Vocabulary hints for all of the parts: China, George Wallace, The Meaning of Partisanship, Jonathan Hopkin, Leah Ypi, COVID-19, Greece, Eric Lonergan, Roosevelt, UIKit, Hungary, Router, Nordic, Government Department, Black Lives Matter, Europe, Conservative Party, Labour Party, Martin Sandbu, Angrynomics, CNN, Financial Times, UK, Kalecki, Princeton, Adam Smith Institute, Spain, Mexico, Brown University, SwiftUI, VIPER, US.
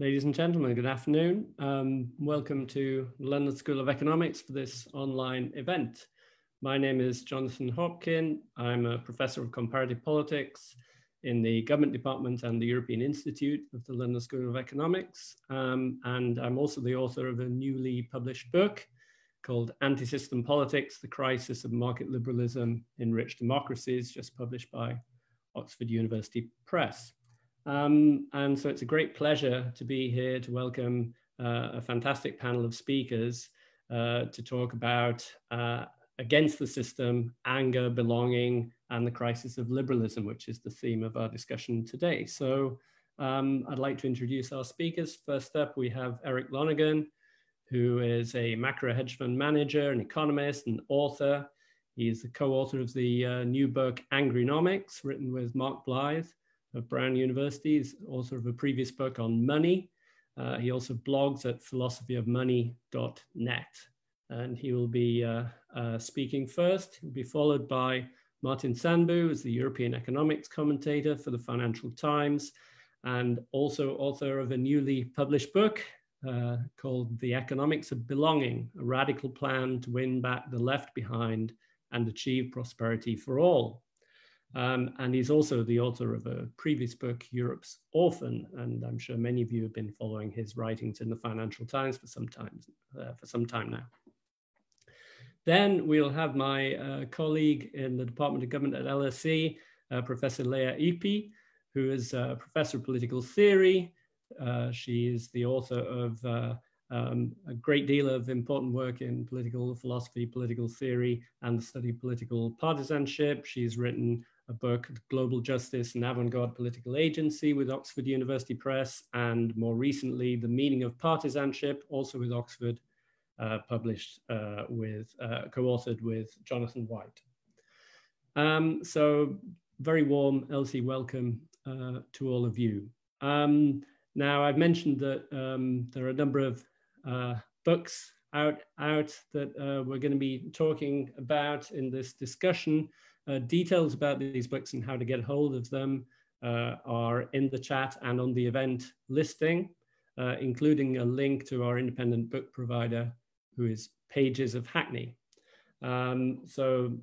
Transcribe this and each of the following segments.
Ladies and gentlemen, good afternoon. Welcome to London School of Economics for this online event. My name is Jonathan Hopkin. I'm a professor of comparative politics in the Government Department and the European Institute of the London School of Economics. And I'm also the author of a newly published book called Anti-System Politics: The Crisis of Market Liberalism in Rich Democracies, just published by Oxford University Press. And so it's a great pleasure to be here to welcome a fantastic panel of speakers to talk about Against the System, Anger, Belonging, and the Crisis of Liberalism, which is the theme of our discussion today. So I'd like to introduce our speakers. First up, we have Eric Lonergan, who is a macro hedge fund manager, an economist, an author. He is the co-author of the new book, Angrynomics, written with Mark Blyth of Brown University. He's author of a previous book on money. He also blogs at philosophyofmoney.net. And he will be speaking first. He'll be followed by Martin Sandbu, who's the European economics commentator for the Financial Times, and also author of a newly published book called The Economics of Belonging, a radical plan to win back the left behind and achieve prosperity for all. And he's also the author of a previous book, Europe's Orphan, and I'm sure many of you have been following his writings in the Financial Times for some time now. Then we'll have my colleague in the Department of Government at LSE, Professor Leah Ypi, who is a professor of political theory. She is the author of a great deal of important work in political philosophy, political theory, and the study of political partisanship. She's written a book, Global Justice and Avant-Garde Political Agency, with Oxford University Press, and more recently, The Meaning of Partisanship, also with Oxford, published co-authored with Jonathan White. So very warm, LC welcome to all of you. Now I've mentioned that there are a number of books out that we're going to be talking about in this discussion. Details about these books and how to get hold of them are in the chat and on the event listing, including a link to our independent book provider, who is Pages of Hackney. So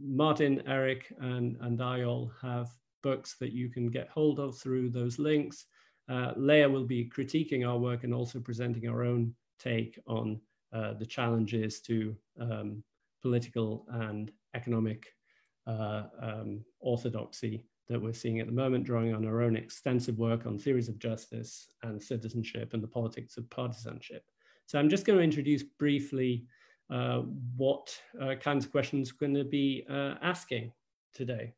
Martin, Eric, and I all have books that you can get hold of through those links. Leah will be critiquing our work and also presenting our own take on the challenges to political and economic orthodoxy that we're seeing at the moment, drawing on our own extensive work on theories of justice and citizenship and the politics of partisanship. So I'm just going to introduce briefly what kinds of questions we're going to be asking today.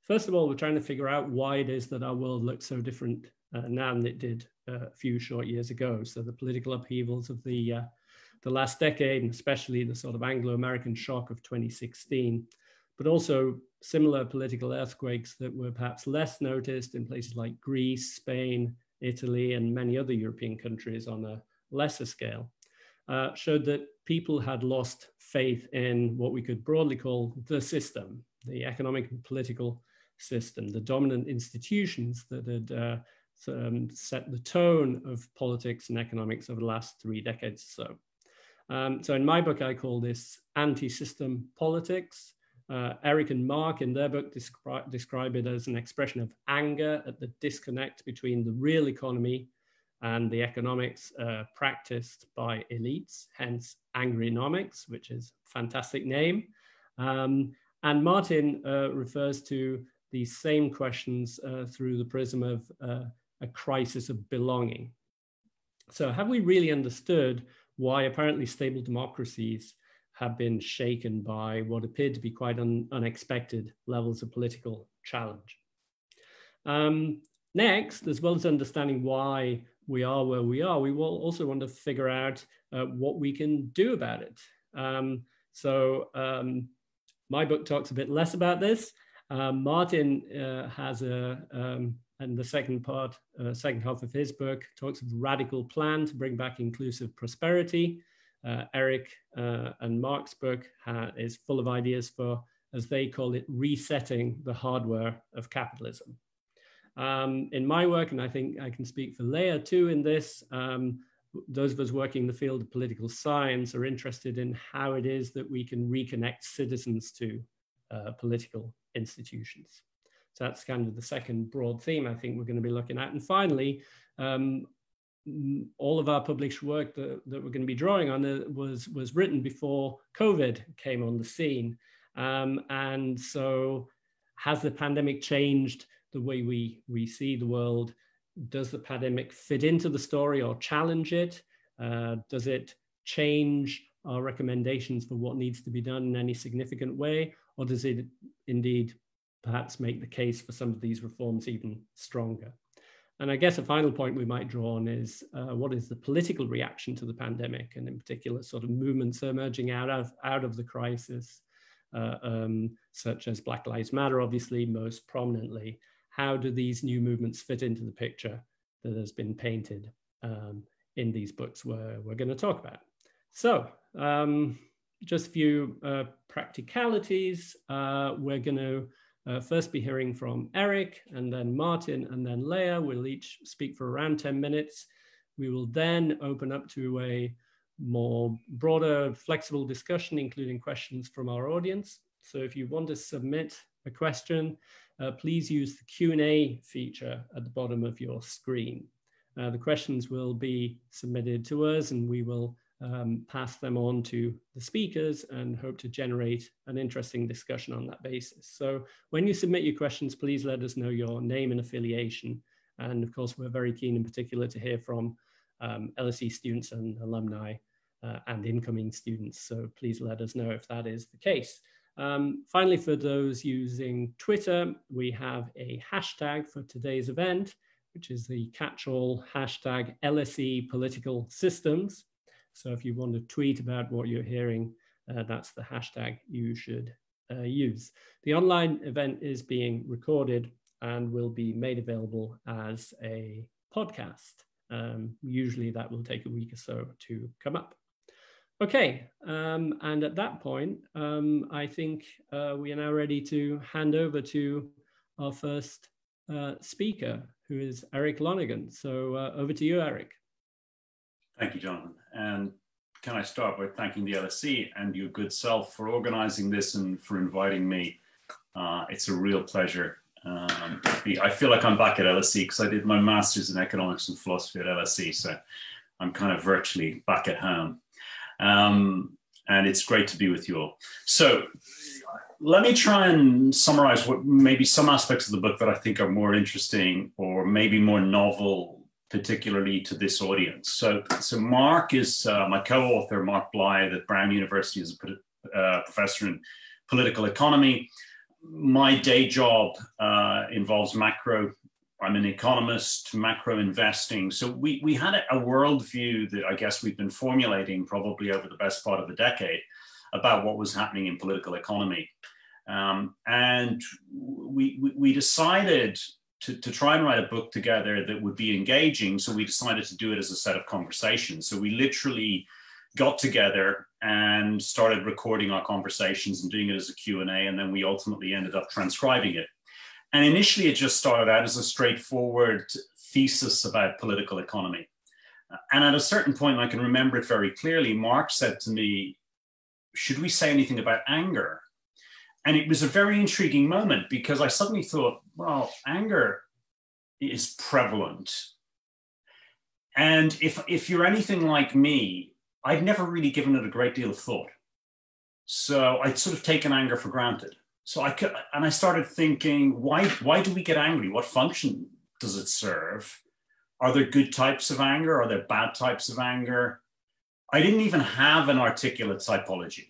First of all, we're trying to figure out why it is that our world looks so different now than it did a few short years ago. So the political upheavals of the last decade, and especially the sort of Anglo-American shock of 2016, but also similar political earthquakes that were perhaps less noticed in places like Greece, Spain, Italy, and many other European countries on a lesser scale, showed that people had lost faith in what we could broadly call the system, the economic and political system, the dominant institutions that had set the tone of politics and economics over the last three decades or so. So in my book, I call this anti-system politics. Eric and Mark in their book describe it as an expression of anger at the disconnect between the real economy and the economics practiced by elites, hence Angrynomics, which is a fantastic name. And Martin refers to these same questions through the prism of a crisis of belonging. So have we really understood why apparently stable democracies have been shaken by what appeared to be quite unexpected levels of political challenge? Next, as well as understanding why we are where we are, we will also want to figure out what we can do about it. So my book talks a bit less about this. Martin has and the second half of his book talks of a radical plan to bring back inclusive prosperity. Eric and Mark's book is full of ideas for, as they call it, resetting the hardware of capitalism. in my work, and I think I can speak for Leah too in this, those of us working in the field of political science are interested in how it is that we can reconnect citizens to political institutions. So that's kind of the second broad theme I think we're going to be looking at. And finally, all of our published work that we're going to be drawing on was written before COVID came on the scene. And so has the pandemic changed the way we see the world? Does the pandemic fit into the story or challenge it? Does it change our recommendations for what needs to be done in any significant way? Or does it indeed perhaps make the case for some of these reforms even stronger? And I guess a final point we might draw on is what is the political reaction to the pandemic, and in particular sort of movements emerging out of the crisis, such as Black Lives Matter, obviously most prominently. How do these new movements fit into the picture that has been painted in these books we're going to talk about? So just a few practicalities. We're going to first be hearing from Eric, and then Martin, and then Leah. We'll each speak for around 10 minutes. We will then open up to a more broader, flexible discussion, including questions from our audience. So if you want to submit a question, please use the Q&A feature at the bottom of your screen. The questions will be submitted to us, and we will pass them on to the speakers and hope to generate an interesting discussion on that basis. So when you submit your questions, please let us know your name and affiliation. And of course, we're very keen in particular to hear from LSE students and alumni and incoming students. So please let us know if that is the case. Finally, for those using Twitter, we have a hashtag for today's event, which is the catch-all hashtag LSE Political Systems. So if you want to tweet about what you're hearing, that's the hashtag you should use. The online event is being recorded and will be made available as a podcast. Usually that will take a week or so to come up. Okay, and at that point, I think we are now ready to hand over to our first speaker, who is Eric Lonergan. So over to you, Eric. Thank you, Jonathan. And can I start by thanking the LSE and your good self for organizing this and for inviting me. It's a real pleasure. I feel like I'm back at LSE because I did my master's in economics and philosophy at LSE. So I'm kind of virtually back at home. And it's great to be with you all. So let me try and summarize what maybe some aspects of the book that I think are more interesting or maybe more novel, particularly to this audience. So Mark is my co-author, Mark Blyth at Brown University, is a professor in political economy. My day job involves macro. I'm an economist, macro investing. So we had a worldview that I guess we've been formulating probably over the best part of a decade about what was happening in political economy. And we decided to try and write a book together that would be engaging. So we decided to do it as a set of conversations. So we literally got together and started recording our conversations and doing it as a Q&A. And then we ultimately ended up transcribing it. And initially it just started out as a straightforward thesis about political economy. And at a certain point, I can remember it very clearly, Mark said to me, should we say anything about anger? And it was a very intriguing moment because I suddenly thought, well, anger is prevalent. And if you're anything like me, I'd never really given it a great deal of thought. So I'd sort of taken anger for granted. So I started thinking, why do we get angry? What function does it serve? Are there good types of anger? Are there bad types of anger? I didn't even have an articulate typology.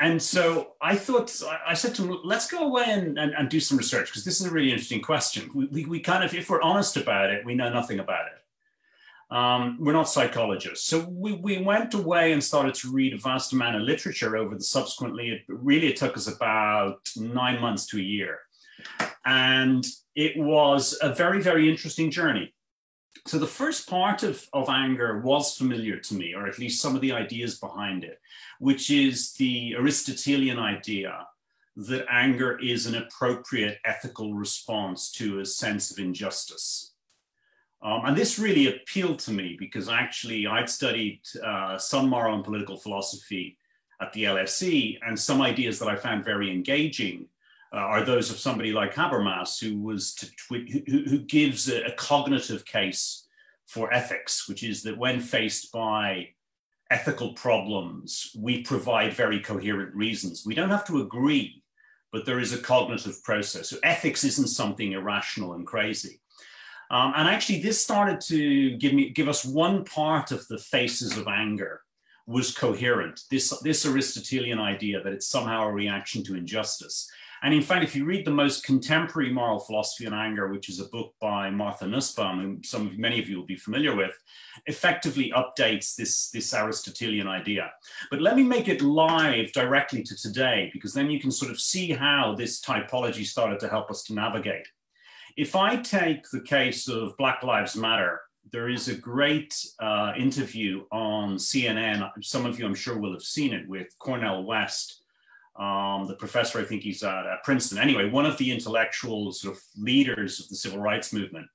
And so I said to him, let's go away and do some research, because this is a really interesting question. We kind of, if we're honest about it, we know nothing about it. We're not psychologists. So we went away and started to read a vast amount of literature over the subsequently, it took us about 9 months to a year. And it was a very, very interesting journey. So the first part of anger was familiar to me, or at least some of the ideas behind it, which is the Aristotelian idea that anger is an appropriate ethical response to a sense of injustice. And this really appealed to me because actually I'd studied summer on political philosophy at the LSE, and some ideas that I found very engaging are those of somebody like Habermas, who gives a cognitive case for ethics, which is that when faced by ethical problems, we provide very coherent reasons. We don't have to agree, but there is a cognitive process. So ethics isn't something irrational and crazy. And actually this started to give us one part of the faces of anger was coherent. This Aristotelian idea that it's somehow a reaction to injustice. And in fact, if you read the most contemporary moral philosophy on anger, which is a book by Martha Nussbaum, whom many of you will be familiar with, effectively updates this Aristotelian idea. But let me make it live directly to today, because then you can sort of see how this typology started to help us to navigate. If I take the case of Black Lives Matter, there is a great interview on CNN, some of you I'm sure will have seen it, with Cornel West, the professor, I think he's at Princeton. Anyway, one of the intellectual sort of leaders of the civil rights movement.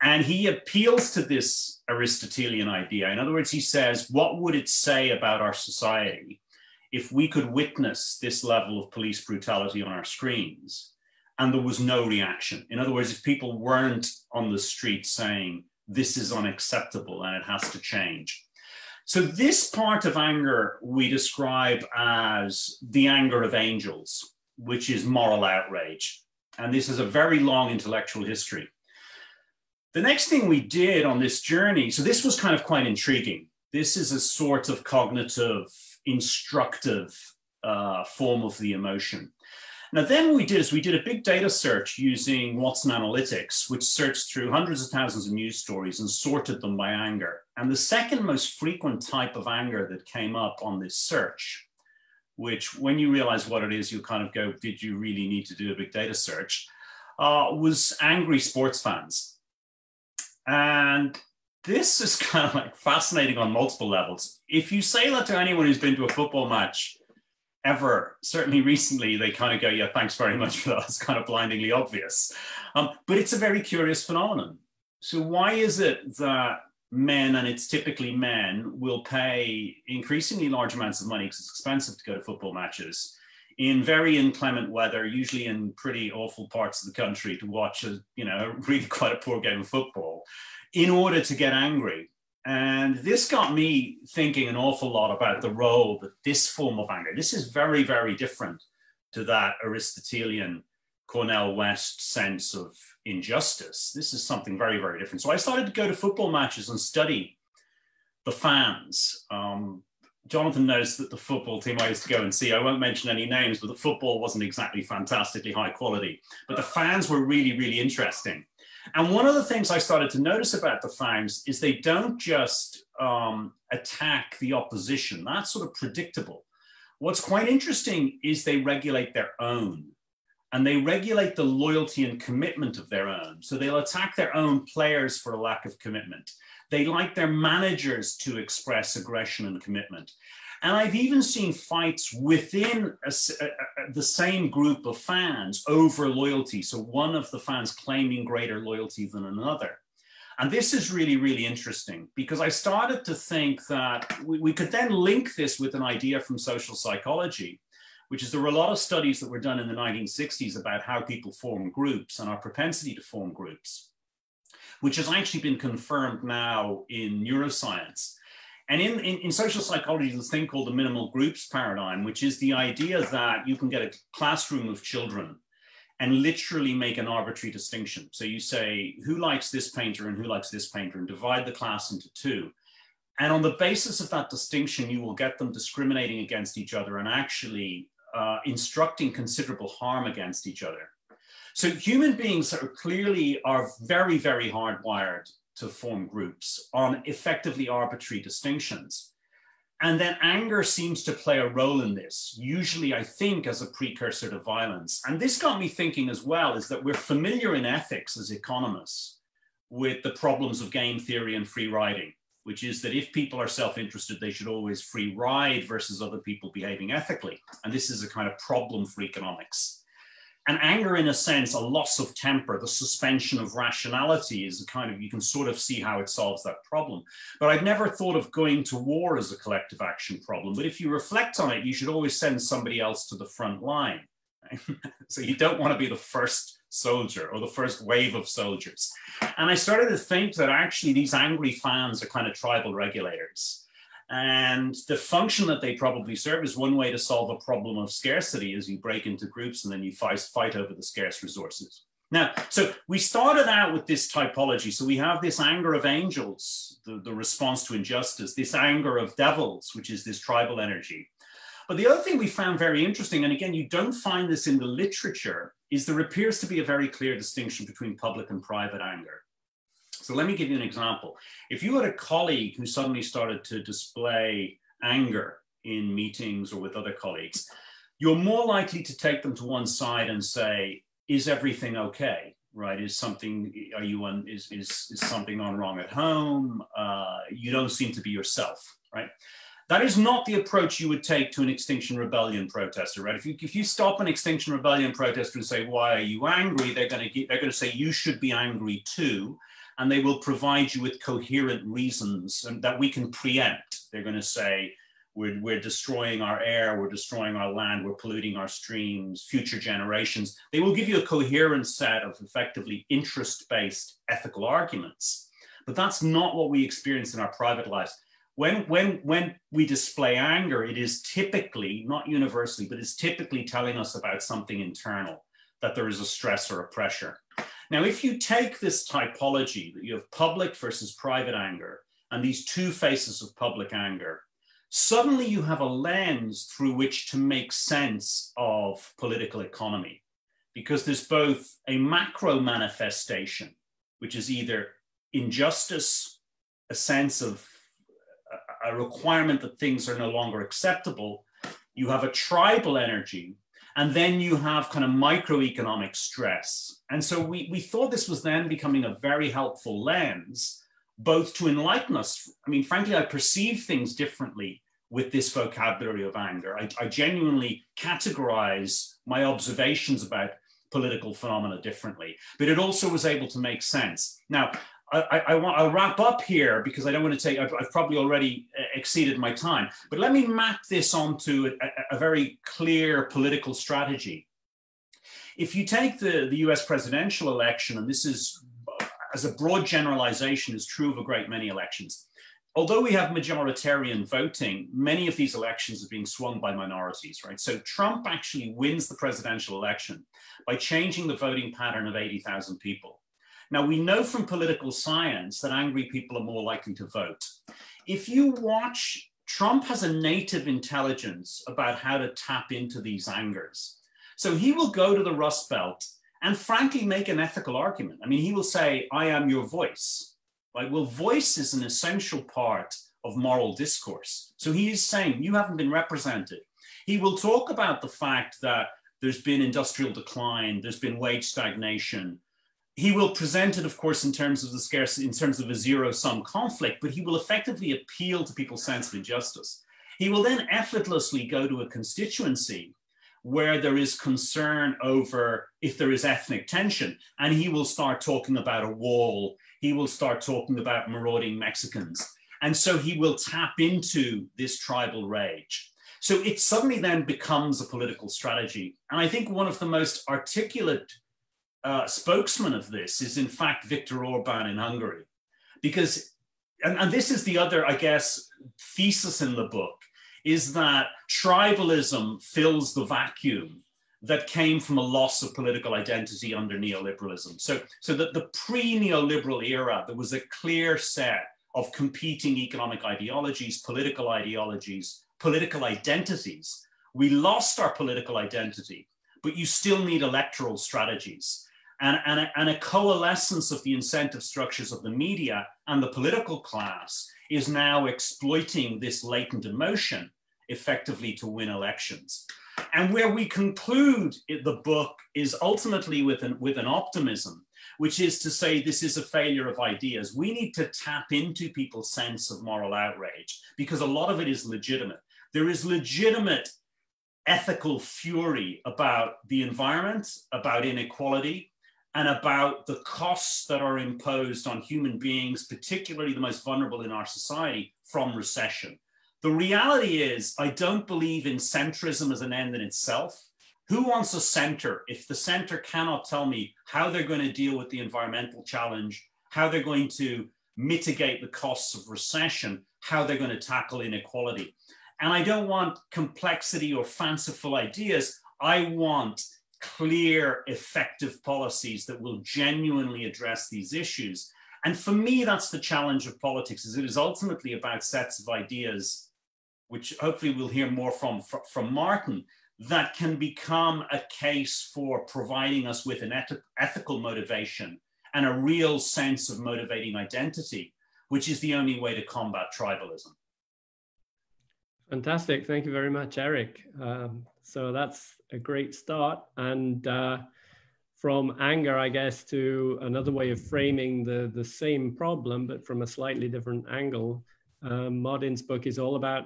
And he appeals to this Aristotelian idea. In other words, he says, what would it say about our society if we could witness this level of police brutality on our screens and there was no reaction? In other words, if people weren't on the street saying, this is unacceptable and it has to change. So this part of anger we describe as the anger of angels, which is moral outrage. And this is a very long intellectual history. The next thing we did on this journey, so this was kind of quite intriguing. This is a sort of cognitive, instructive form of the emotion. Now then what we did is we did a big data search using Watson Analytics, which searched through hundreds of thousands of news stories and sorted them by anger. And the second most frequent type of anger that came up on this search, which when you realize what it is, you kind of go, did you really need to do a big data search, was angry sports fans. And this is kind of like fascinating on multiple levels. If you say that to anyone who's been to a football match, ever, certainly recently, they kind of go, yeah, thanks very much for that. It's kind of blindingly obvious. But it's a very curious phenomenon. So why is it that men, and it's typically men, will pay increasingly large amounts of money because it's expensive to go to football matches in very inclement weather, usually in pretty awful parts of the country, to watch a, you know, really quite a poor game of football in order to get angry? And this got me thinking an awful lot about the role that this form of anger, this is very, very different to that Aristotelian Cornel West sense of injustice. This is something very, very different. So I started to go to football matches and study the fans. Jonathan knows that the football team I used to go and see, I won't mention any names, but the football wasn't exactly fantastically high quality, but the fans were really, really interesting. And one of the things I started to notice about the fans is they don't just attack the opposition. That's sort of predictable. What's quite interesting is they regulate their own, and they regulate the loyalty and commitment of their own. So they'll attack their own players for a lack of commitment. They like their managers to express aggression and commitment. And I've even seen fights within the same group of fans over loyalty. So one of the fans claiming greater loyalty than another. And this is really, really interesting because I started to think that we could then link this with an idea from social psychology, which is there were a lot of studies that were done in the 1960s about how people form groups and our propensity to form groups, which has actually been confirmed now in neuroscience. And in social psychology, there's a thing called the minimal groups paradigm, which is the idea that you can get a classroom of children and literally make an arbitrary distinction. So you say, who likes this painter and who likes this painter, and divide the class into two. And on the basis of that distinction, you will get them discriminating against each other and actually instructing considerable harm against each other. So human beings are clearly very, very hardwired to form groups on effectively arbitrary distinctions. And then anger seems to play a role in this, usually I think as a precursor to violence. And this got me thinking as well, is that we're familiar in ethics as economists with the problems of game theory and free riding. which is that if people are self-interested, they should always free ride versus other people behaving ethically. And this is a kind of problem for economics. And anger, in a sense, a loss of temper, the suspension of rationality is a kind of, you can sort of see how it solves that problem. But I've never thought of going to war as a collective action problem. But if you reflect on it, you should always send somebody else to the front line. Right? So you don't want to be the first soldier or the first wave of soldiers. And I started to think that actually these angry fans are kind of tribal regulators. And the function that they probably serve is one way to solve a problem of scarcity is you break into groups and then you fight over the scarce resources. Now, so we started out with this typology. So we have this anger of angels, the response to injustice, this anger of devils, which is this tribal energy. But the other thing we found very interesting, and again, you don't find this in the literature, is there appears to be a very clear distinction between public and private anger. So let me give you an example. If you had a colleague who suddenly started to display anger in meetings or with other colleagues, you're more likely to take them to one side and say, is everything okay? Right? Is something, are you on, is something gone wrong at home? You don't seem to be yourself, right? That is not the approach you would take to an Extinction Rebellion protester, right? If you stop an Extinction Rebellion protester and say, why are you angry? They're going to say, you should be angry too. And they will provide you with coherent reasons and that we can preempt. They're going to say, we're destroying our air, we're destroying our land, we're polluting our streams, future generations. They will give you a coherent set of effectively interest-based ethical arguments. But that's not what we experience in our private lives. When we display anger, it is typically, not universally, but it's typically telling us about something internal, that there is a stress or a pressure. Now, if you take this typology that you have public versus private anger and these two faces of public anger, suddenly you have a lens through which to make sense of political economy, because there's both a macro manifestation, which is either injustice, a sense of a requirement that things are no longer acceptable. You have a tribal energy, and then you have kind of microeconomic stress. And so we thought this was then becoming a very helpful lens, both to enlighten us. I mean, frankly, I perceive things differently with this vocabulary of anger. I genuinely categorize my observations about political phenomena differently, but it also was able to make sense. Now, I'll wrap up here because I don't want to take, I've probably already exceeded my time, but let me map this onto a very clear political strategy. If you take the US presidential election, and this is, as a broad generalization, is true of a great many elections. Although we have majoritarian voting, many of these elections are being swung by minorities, right? So Trump actually wins the presidential election by changing the voting pattern of 80,000 people. Now, we know from political science that angry people are more likely to vote. If you watch, Trump has a native intelligence about how to tap into these angers. So he will go to the Rust Belt and frankly make an ethical argument. I mean, he will say, I am your voice. Right? Well, voice is an essential part of moral discourse. So he is saying, you haven't been represented. He will talk about the fact that there's been industrial decline, there's been wage stagnation. He will present it, of course, in terms of the scarcity, in terms of a zero-sum conflict, but he will effectively appeal to people's sense of injustice. He will then effortlessly go to a constituency where there is concern over if there is ethnic tension, and he will start talking about a wall. He will start talking about marauding Mexicans. And so he will tap into this tribal rage. So it suddenly then becomes a political strategy. And I think one of the most articulate spokesman of this is, in fact, Viktor Orban in Hungary. Because, and this is the other, I guess, thesis in the book, is that tribalism fills the vacuum that came from a loss of political identity under neoliberalism. So that the pre-neoliberal era, there was a clear set of competing economic ideologies, political identities. We lost our political identity, but you still need electoral strategies. And a coalescence of the incentive structures of the media and the political class is now exploiting this latent emotion effectively to win elections. And where we conclude the book is ultimately with an optimism, which is to say this is a failure of ideas. We need to tap into people's sense of moral outrage because a lot of it is legitimate. There is legitimate ethical fury about the environment, about inequality, and about the costs that are imposed on human beings, particularly the most vulnerable in our society, from recession. The reality is, I don't believe in centrism as an end in itself. Who wants a center if the center cannot tell me how they're going to deal with the environmental challenge, how they're going to mitigate the costs of recession, how they're going to tackle inequality? And I don't want complexity or fanciful ideas. I want clear, effective policies that will genuinely address these issues. And for me, that's the challenge of politics, is it is ultimately about sets of ideas, which hopefully we'll hear more from Martin, that can become a case for providing us with an ethical motivation and a real sense of motivating identity, which is the only way to combat tribalism. Fantastic. Thank you very much, Eric. So that's a great start. And from anger, I guess, to another way of framing the same problem, but from a slightly different angle. Martin's book is all about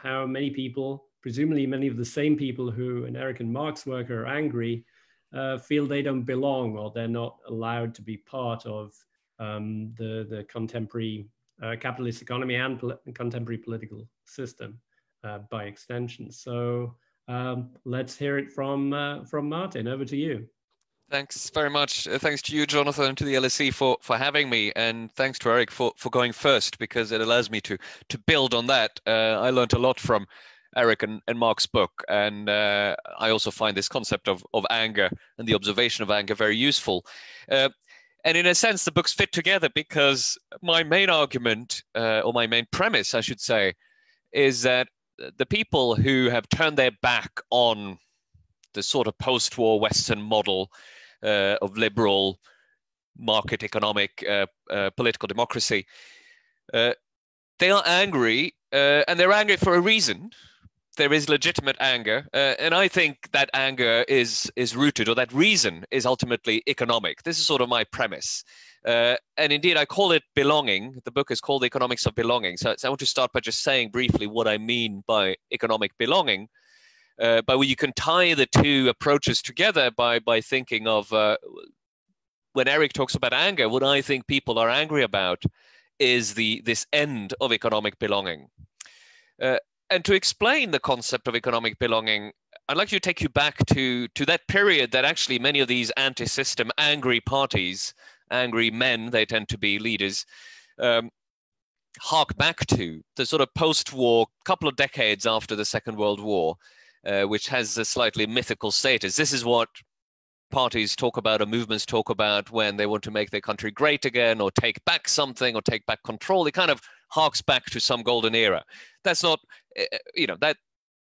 how many people, presumably many of the same people who in Eric and Mark's work are angry, feel they don't belong or they're not allowed to be part of the contemporary capitalist economy and contemporary political system. By extension. So let's hear it from Martin. Over to you. Thanks very much. Thanks to you, Jonathan, and to the LSE for having me. And thanks to Eric for going first, because it allows me to build on that. I learned a lot from Eric and Mark's book. And I also find this concept of anger and the observation of anger very useful. And in a sense, the books fit together because my main argument, or my main premise, I should say, is that the people who have turned their back on the sort of post-war Western model of liberal market economic political democracy, they are angry, and they're angry for a reason. There is legitimate anger, and I think that anger is rooted, or that reason is ultimately economic. This is sort of my premise. And indeed, I call it belonging. The book is called The Economics of Belonging. So I want to start by just saying briefly what I mean by economic belonging, by where you can tie the two approaches together by thinking of, when Eric talks about anger, what I think people are angry about is this end of economic belonging. And to explain the concept of economic belonging, I'd like to take you back to that period that actually many of these anti-system angry parties, angry men, they tend to be leaders, hark back to the sort of post-war, couple of decades after the Second World War, which has a slightly mythical status. This is what parties talk about or movements talk about when they want to make their country great again or take back something or take back control. It kind of harks back to some golden era. That's not, you know, that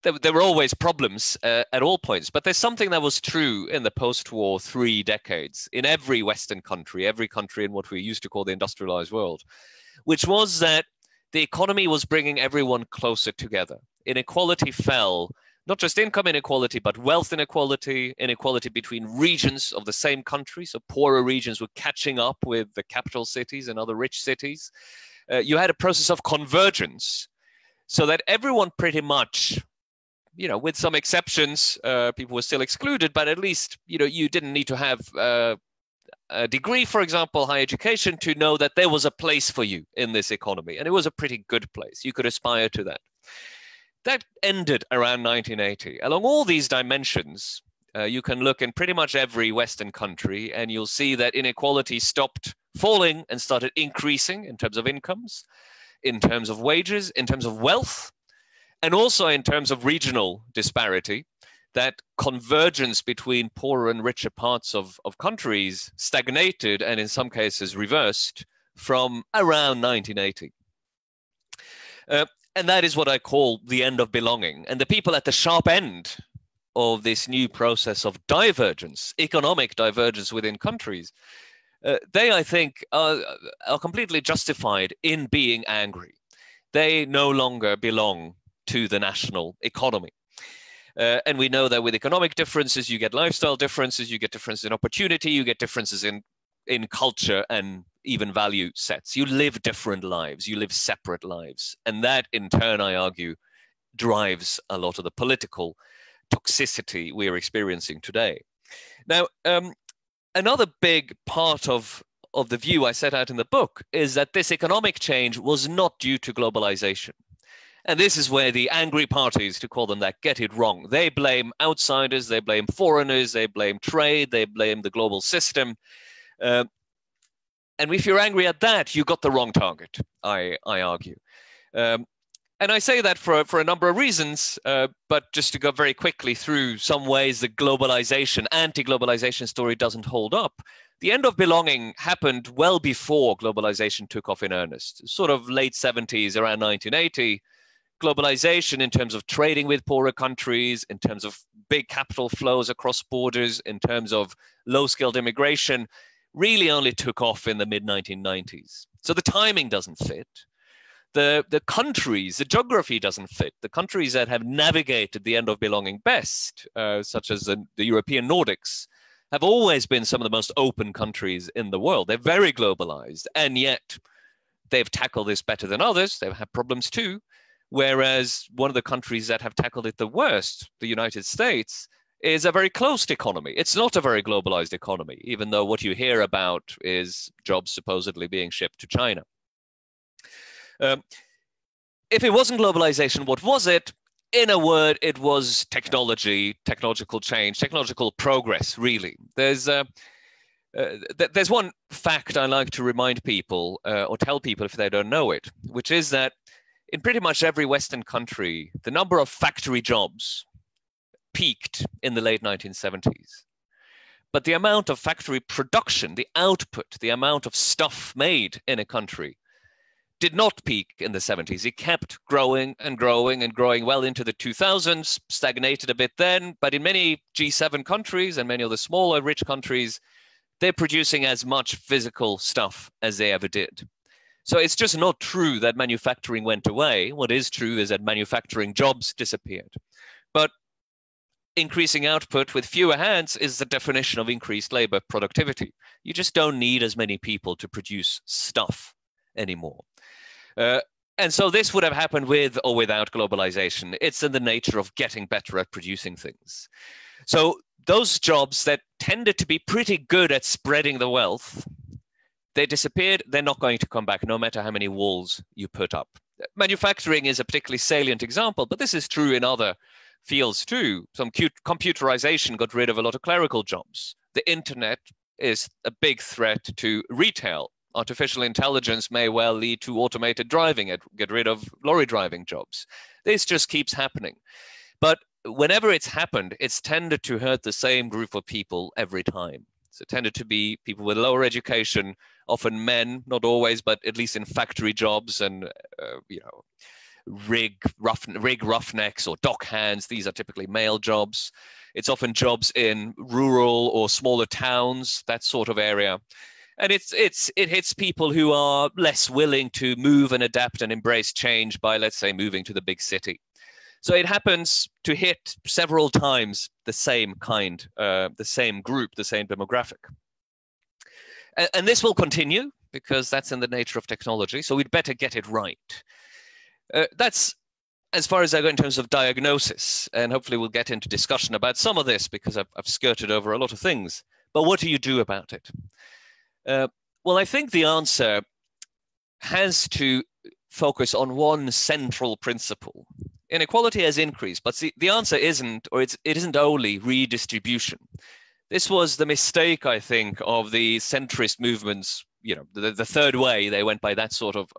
there were always problems at all points, but there's something that was true in the post-war 3 decades in every Western country, every country in what we used to call the industrialized world, which was that the economy was bringing everyone closer together. Inequality fell, not just income inequality, but wealth inequality, inequality between regions of the same country. So poorer regions were catching up with the capital cities and other rich cities. You had a process of convergence so that everyone pretty much, you know, with some exceptions, people were still excluded, but at least, you know, you didn't need to have a degree, for example, higher education, to know that there was a place for you in this economy. And it was a pretty good place. You could aspire to that. That ended around 1980. Along all these dimensions, you can look in pretty much every Western country and you'll see that inequality stopped falling and started increasing in terms of incomes, in terms of wages, in terms of wealth, and also in terms of regional disparity. That convergence between poorer and richer parts of countries stagnated and in some cases reversed from around 1980. And that is what I call the end of belonging. And the people at the sharp end of this new process of divergence, economic divergence within countries, they, I think, are completely justified in being angry. They no longer belong to the national economy. And we know that with economic differences, you get lifestyle differences, you get differences in opportunity, you get differences in in culture and even value sets. You live different lives, you live separate lives. And that in turn, I argue, drives a lot of the political toxicity we're experiencing today. Now, another big part of the view I set out in the book is that this economic change was not due to globalization. And this is where the angry parties, to call them that, get it wrong. They blame outsiders, they blame foreigners, they blame trade, they blame the global system. And if you're angry at that, you got the wrong target, I argue. And I say that for a number of reasons, but just to go very quickly through some ways the globalization, anti-globalization story doesn't hold up. The end of belonging happened well before globalization took off in earnest, sort of late 70s, around 1980. Globalization in terms of trading with poorer countries, in terms of big capital flows across borders, in terms of low-skilled immigration, really only took off in the mid-1990s. So the timing doesn't fit. The countries, the geography doesn't fit. The countries that have navigated the end of belonging best, such as the European Nordics, have always been some of the most open countries in the world. They're very globalized, and yet they've tackled this better than others. They've had problems too. Whereas one of the countries that have tackled it the worst, the United States, is a very closed economy. It's not a very globalized economy, even though what you hear about is jobs supposedly being shipped to China. If it wasn't globalization, what was it? In a word, it was technology, technological change, technological progress, really. There's one fact I like to remind people or tell people if they don't know it, which is that in pretty much every Western country, the number of factory jobs peaked in the late 1970s. But the amount of factory production, the output, the amount of stuff made in a country did not peak in the 70s. It kept growing and growing and growing well into the 2000s, stagnated a bit then, but in many G7 countries and many other smaller rich countries, they're producing as much physical stuff as they ever did. So it's just not true that manufacturing went away. What is true is that manufacturing jobs disappeared. But increasing output with fewer hands is the definition of increased labor productivity. You just don't need as many people to produce stuff anymore. And so this would have happened with or without globalization. It's in the nature of getting better at producing things. So those jobs that tended to be pretty good at spreading the wealth, they disappeared. They're not going to come back, no matter how many walls you put up. Manufacturing is a particularly salient example, but this is true in other fields too. Some computerization got rid of a lot of clerical jobs. The internet is a big threat to retail. Artificial intelligence may well lead to automated driving, get rid of lorry driving jobs. This just keeps happening. But whenever it's happened, it's tended to hurt the same group of people every time. So it tended to be people with lower education, often men, not always, but at least in factory jobs and rig roughnecks or dock hands. These are typically male jobs. It's often jobs in rural or smaller towns, that sort of area. And it hits people who are less willing to move and adapt and embrace change by, let's say, moving to the big city. So it happens to hit several times the same kind, the same group, the same demographic. And this will continue because that's in the nature of technology. So we'd better get it right. That's as far as I go in terms of diagnosis. And hopefully we'll get into discussion about some of this because I've skirted over a lot of things. But what do you do about it? Well, I think the answer has to focus on one central principle. Inequality has increased, but the answer isn't, or it isn't only redistribution. This was the mistake, I think, of the centrist movements, you know, the third way. They went by that sort of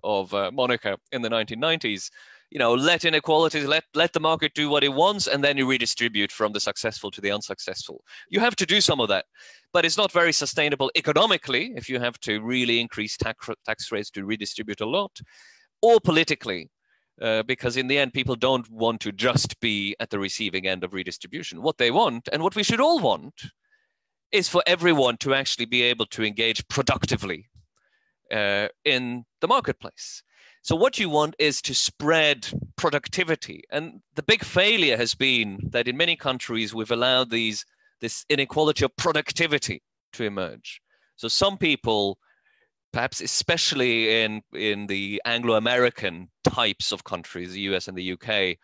moniker in the 1990s. You know, let inequalities, let the market do what it wants, and then you redistribute from the successful to the unsuccessful. You have to do some of that, but it's not very sustainable economically if you have to really increase tax rates to redistribute a lot, or politically, because in the end, people don't want to just be at the receiving end of redistribution. What they want, and what we should all want, is for everyone to actually be able to engage productively in the marketplace. So what you want is to spread productivity. And the big failure has been that in many countries, we've allowed this inequality of productivity to emerge. So some people, perhaps especially in the Anglo-American types of countries, the US and the UK, a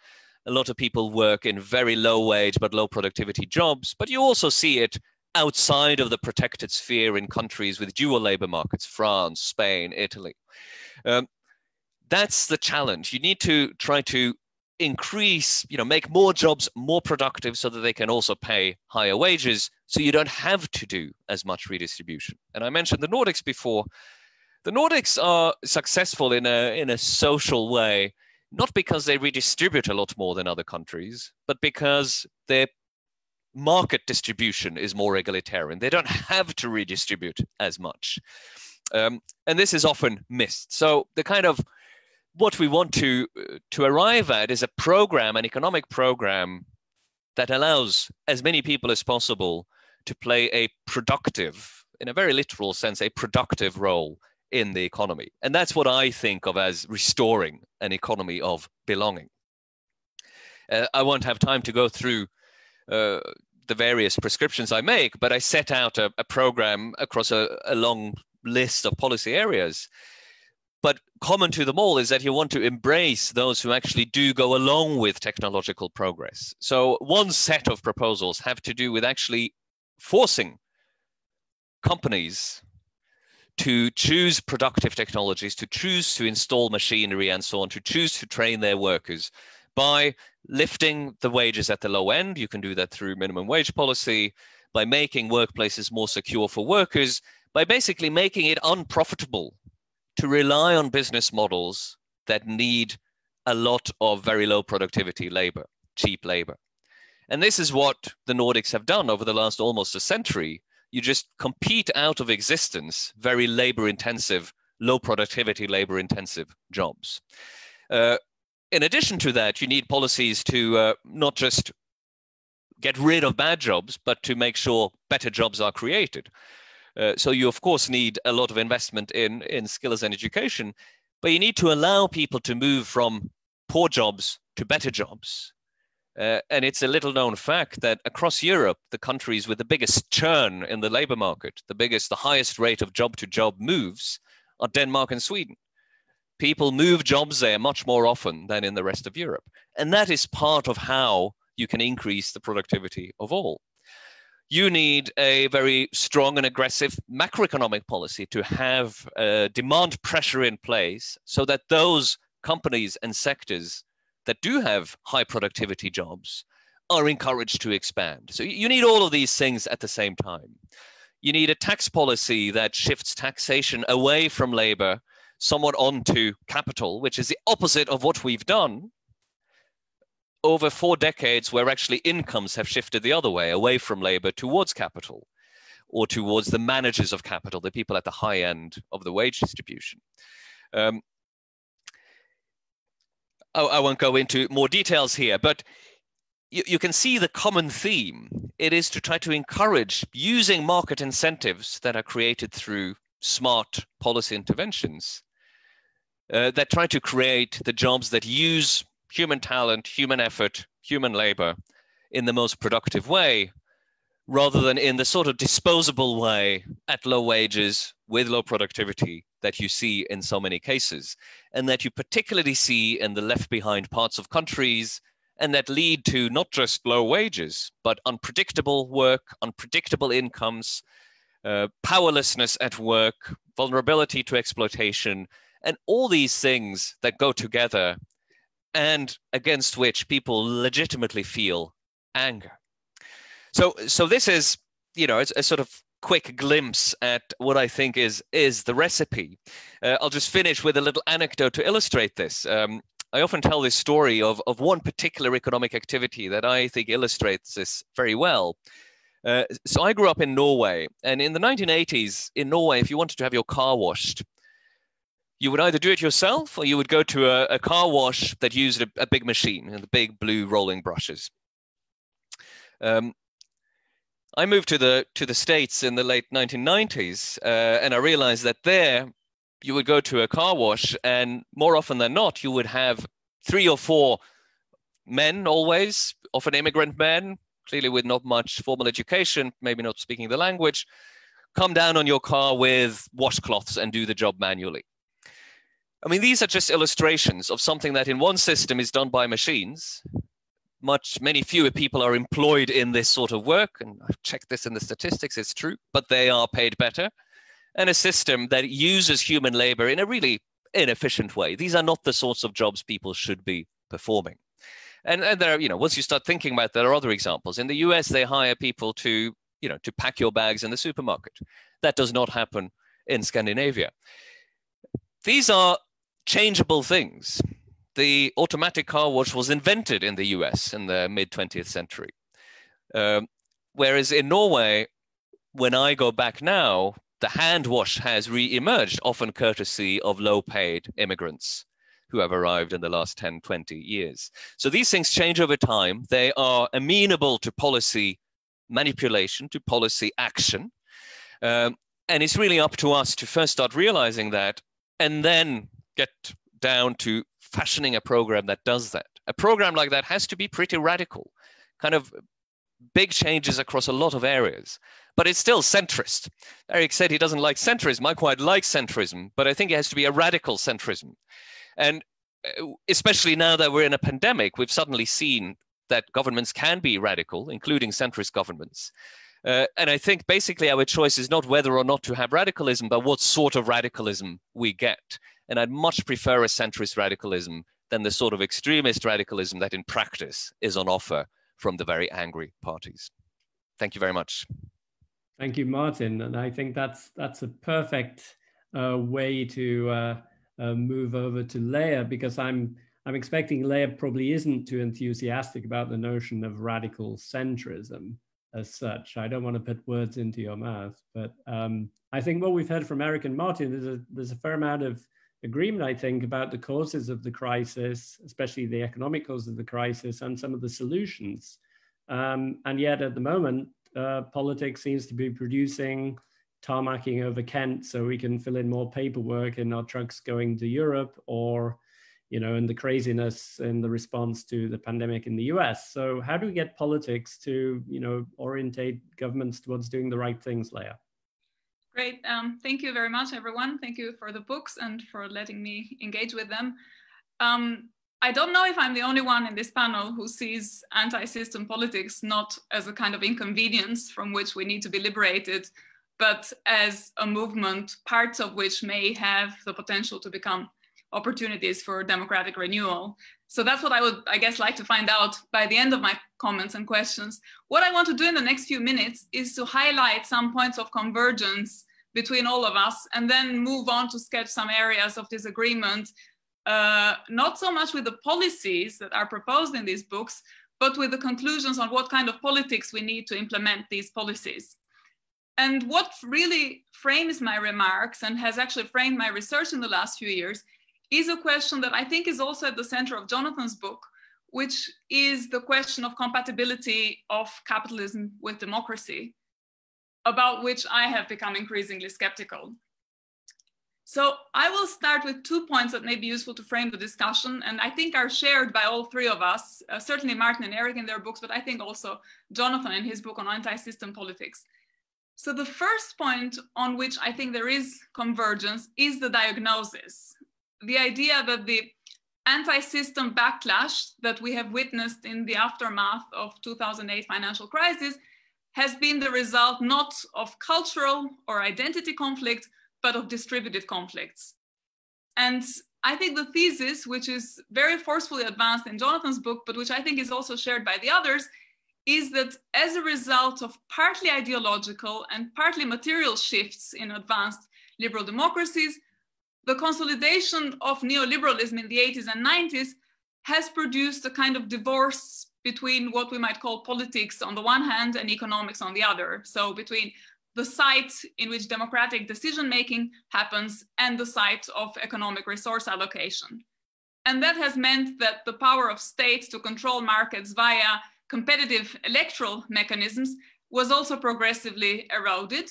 lot of people work in very low wage but low productivity jobs, but you also see it outside of the protected sphere in countries with dual labor markets, France, Spain, Italy. That's the challenge. You need to try to increase, make more jobs more productive so that they can also pay higher wages, so you don't have to do as much redistribution. And I mentioned the Nordics before. The Nordics are successful in a social way, not because they redistribute a lot more than other countries, but because their market distribution is more egalitarian. They don't have to redistribute as much. And this is often missed. So the kind of what we want to arrive at is a program, an economic program, that allows as many people as possible to play a productive, in a very literal sense, a productive role in the economy. And that's what I think of as restoring an economy of belonging. I won't have time to go through the various prescriptions I make, but I set out a program across a long list of policy areas. But common to them all is that you want to embrace those who actually do go along with technological progress. So one set of proposals have to do with actually forcing companies to choose productive technologies, to choose to install machinery and so on, to choose to train their workers by lifting the wages at the low end. You can do that through minimum wage policy, by making workplaces more secure for workers, by basically making it unprofitable to rely on business models that need a lot of very low productivity labor, cheap labor. And this is what the Nordics have done over the last almost a century. You just compete out of existence very labor-intensive, low productivity, labor-intensive jobs. In addition to that, you need policies to not just get rid of bad jobs, but to make sure better jobs are created. So you, of course, need a lot of investment in skills and education, but you need to allow people to move from poor jobs to better jobs. And it's a little known fact that across Europe, the countries with the biggest churn in the labor market, the highest rate of job to job moves, are Denmark and Sweden. People move jobs there much more often than in the rest of Europe. And that is part of how you can increase the productivity of all. You need a very strong and aggressive macroeconomic policy to have demand pressure in place so that those companies and sectors that do have high productivity jobs are encouraged to expand. So you need all of these things at the same time. You need a tax policy that shifts taxation away from labor, somewhat onto capital, which is the opposite of what we've done over 4 decades, where actually incomes have shifted the other way, away from labor towards capital, or towards the managers of capital, the people at the high end of the wage distribution. I won't go into more details here, but you can see the common theme. It is to try to encourage using market incentives that are created through smart policy interventions that try to create the jobs that use human talent, human effort, human labor in the most productive way, rather than in the sort of disposable way at low wages with low productivity that you see in so many cases, and that you particularly see in the left behind parts of countries, and that lead to not just low wages, but unpredictable work, unpredictable incomes, powerlessness at work, vulnerability to exploitation, and all these things that go together and against which people legitimately feel anger. So this is, it's a sort of quick glimpse at what I think is the recipe. I'll just finish with a little anecdote to illustrate this. I often tell this story of one particular economic activity that I think illustrates this very well. So I grew up in Norway, and in the 1980s in Norway, if you wanted to have your car washed, you would either do it yourself or you would go to a car wash that used a big machine and the big blue rolling brushes. I moved to the States in the late 1990s, and I realized that there you would go to a car wash, and more often than not, you would have 3 or 4 men always, often immigrant men, clearly with not much formal education, maybe not speaking the language, come down on your car with washcloths and do the job manually. I mean, these are just illustrations of something that in one system is done by machines. Many fewer people are employed in this sort of work, and I've checked this in the statistics, it's true, but they are paid better. And a system that uses human labor in a really inefficient way. These are not the sorts of jobs people should be performing. And there, once you start thinking about it, there are other examples. In the US, they hire people to, to pack your bags in the supermarket. That does not happen in Scandinavia. These are changeable things. The automatic car wash was invented in the US in the mid-20th century. Whereas in Norway, when I go back now, the hand wash has re-emerged, often courtesy of low-paid immigrants who have arrived in the last 10, 20 years. So these things change over time. They are amenable to policy manipulation, to policy action. And it's really up to us to first start realizing that and then get down to fashioning a program that does that. A program like that has to be pretty radical, kind of big changes across a lot of areas, but it's still centrist. Eric said he doesn't like centrism. I quite like centrism, but I think it has to be a radical centrism. And especially now that we're in a pandemic, we've suddenly seen that governments can be radical, including centrist governments. And I think basically our choice is not whether or not to have radicalism, but what sort of radicalism we get. And I'd much prefer a centrist radicalism than the sort of extremist radicalism that in practice is on offer from the very angry parties. Thank you very much. Thank you, Martin. And I think that's a perfect way to move over to Leah, because I'm expecting Leah probably isn't too enthusiastic about the notion of radical centrism as such. I don't want to put words into your mouth, but I think what we've heard from Eric and Martin is there's a fair amount of agreement, I think, about the causes of the crisis, especially the economic causes of the crisis and some of the solutions. And yet at the moment, politics seems to be producing tarmacking over Kent so we can fill in more paperwork in our trucks going to Europe, or, and the craziness in the response to the pandemic in the US. So how do we get politics to, orientate governments towards doing the right things, Leah? Great. Thank you very much, everyone. Thank you for the books and for letting me engage with them. I don't know if I'm the only one in this panel who sees anti-system politics not as a kind of inconvenience from which we need to be liberated, but as a movement, parts of which may have the potential to become opportunities for democratic renewal. So that's what I would, like to find out by the end of my comments and questions. What I want to do in the next few minutes is to highlight some points of convergence between all of us, and then move on to sketch some areas of disagreement, not so much with the policies that are proposed in these books, but with the conclusions on what kind of politics we need to implement these policies. And what really frames my remarks and has actually framed my research in the last few years is a question that I think is also at the center of Jonathan's book, which is the question of compatibility of capitalism with democracy, about which I have become increasingly skeptical. So I will start with 2 points that may be useful to frame the discussion, and I think are shared by all three of us, certainly Martin and Eric in their books, but I think also Jonathan in his book on anti-system politics. So the first point on which I think there is convergence is the diagnosis. The idea that the anti-system backlash that we have witnessed in the aftermath of 2008 financial crisis has been the result not of cultural or identity conflict, but of distributive conflicts. And I think the thesis, which is very forcefully advanced in Jonathan's book, but which I think is also shared by the others, is that as a result of partly ideological and partly material shifts in advanced liberal democracies, the consolidation of neoliberalism in the 80s and 90s has produced a kind of divorce between what we might call politics on the one hand and economics on the other. So between the site in which democratic decision-making happens and the site of economic resource allocation. And that has meant that the power of states to control markets via competitive electoral mechanisms was also progressively eroded.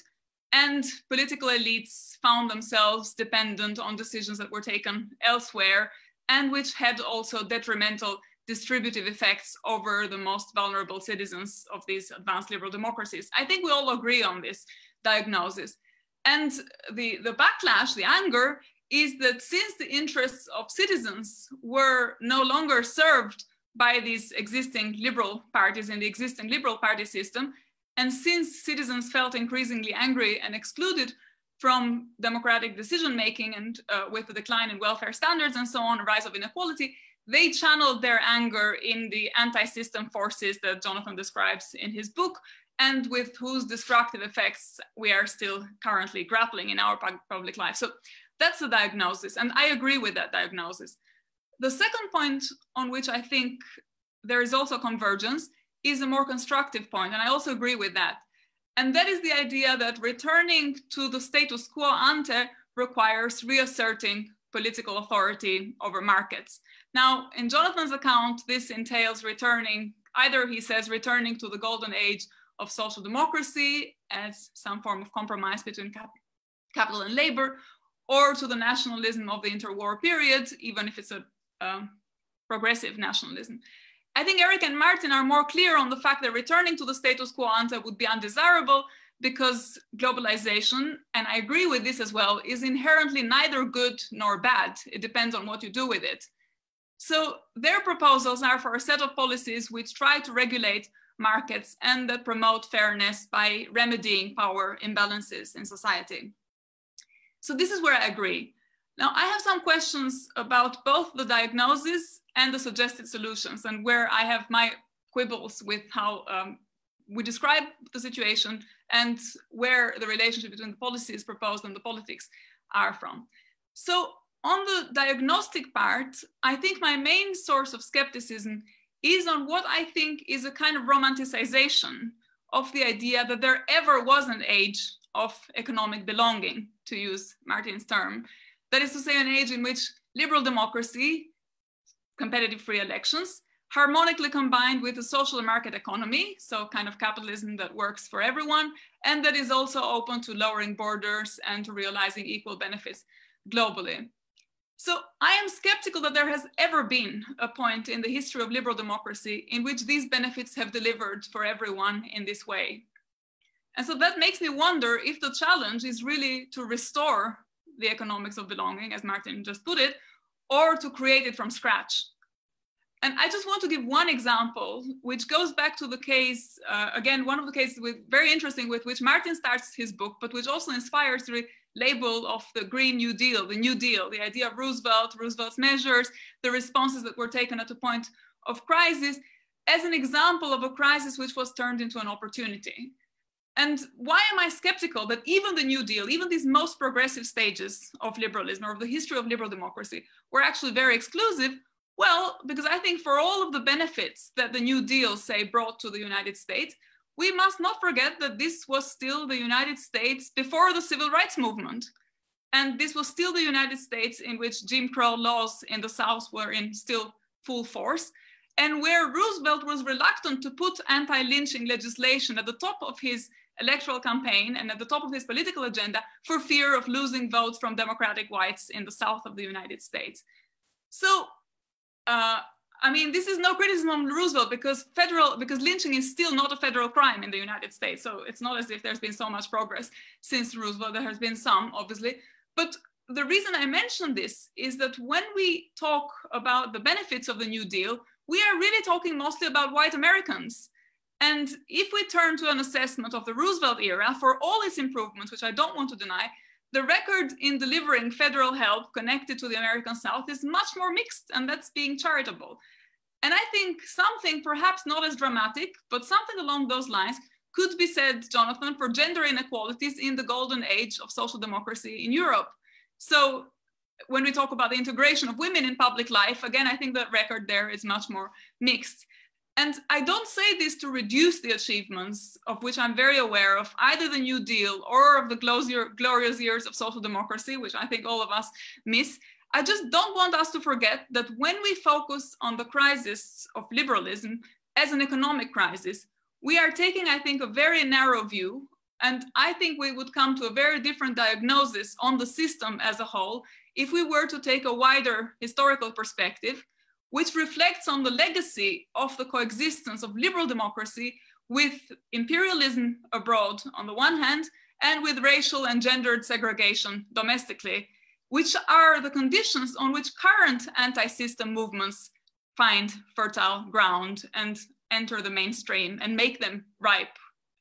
And political elites found themselves dependent on decisions that were taken elsewhere, and which had also detrimental distributive effects over the most vulnerable citizens of these advanced liberal democracies. I think we all agree on this. diagnosis. And the backlash, the anger, is that since the interests of citizens were no longer served by these existing liberal parties and the existing liberal party system, and since citizens felt increasingly angry and excluded from democratic decision-making and with the decline in welfare standards and so on, a rise of inequality, they channeled their anger in the anti-system forces that Jonathan describes in his book, and with whose destructive effects we are still currently grappling in our public life. So that's the diagnosis, and I agree with that diagnosis. The second point on which I think there is also convergence is a more constructive point, and I also agree with that. And that is the idea that returning to the status quo ante requires reasserting political authority over markets. Now, in Jonathan's account, this entails returning, either he says returning to the golden age of social democracy as some form of compromise between capital and labor, or to the nationalism of the interwar period, even if it's a progressive nationalism. I think Eric and Martin are more clear on the fact that returning to the status quo ante would be undesirable because globalization, and I agree with this as well, is inherently neither good nor bad. It depends on what you do with it. So their proposals are for a set of policies which try to regulate markets and that promote fairness by remedying power imbalances in society. So this is where I agree. Now, I have some questions about both the diagnosis and the suggested solutions, and where I have my quibbles with how we describe the situation and where the relationship between the policies proposed and the politics are from. So on the diagnostic part, I think my main source of skepticism is on what I think is a kind of romanticization of the idea that there ever was an age of economic belonging, to use Martin's term. That is to say, an age in which liberal democracy, competitive free elections, harmonically combined with a social market economy, so kind of capitalism that works for everyone, and that is also open to lowering borders and to realizing equal benefits globally. So I am skeptical that there has ever been a point in the history of liberal democracy in which these benefits have delivered for everyone in this way. And so that makes me wonder if the challenge is really to restore the economics of belonging, as Martin just put it, or to create it from scratch. And I just want to give one example, which goes back to the case, again, one of the cases very interesting with which Martin starts his book, but which also inspires the label of the Green New Deal, the New Deal, the idea of Roosevelt, Roosevelt's measures, the responses that were taken at a point of crisis, as an example of a crisis which was turned into an opportunity. And why am I skeptical that even the New Deal, even these most progressive stages of liberalism or of the history of liberal democracy were actually very exclusive? Well, because I think for all of the benefits that the New Deal, say, brought to the United States, we must not forget that this was still the United States before the civil rights movement. And this was still the United States in which Jim Crow laws in the South were in still full force, and where Roosevelt was reluctant to put anti-lynching legislation at the top of his electoral campaign and at the top of his political agenda for fear of losing votes from Democratic whites in the South of the United States. So, I mean, this is no criticism on Roosevelt because lynching is still not a federal crime in the United States. So it's not as if there's been so much progress since Roosevelt. There has been some, obviously. But the reason I mention this is that when we talk about the benefits of the New Deal, we are really talking mostly about white Americans. And if we turn to an assessment of the Roosevelt era, for all its improvements, which I don't want to deny, the record in delivering federal help connected to the American South is much more mixed, and that's being charitable. And I think something perhaps not as dramatic, but something along those lines could be said, Jonathan, for gender inequalities in the golden age of social democracy in Europe. So when we talk about the integration of women in public life, again, I think the record there is much more mixed. And I don't say this to reduce the achievements of which I'm very aware of either the New Deal or of the glorious years of social democracy, which I think all of us miss. I just don't want us to forget that when we focus on the crisis of liberalism as an economic crisis, we are taking, I think, a very narrow view. And I think we would come to a very different diagnosis on the system as a whole if we were to take a wider historical perspective, which reflects on the legacy of the coexistence of liberal democracy with imperialism abroad on the one hand, and with racial and gendered segregation domestically, which are the conditions on which current anti-system movements find fertile ground and enter the mainstream and make them ripe.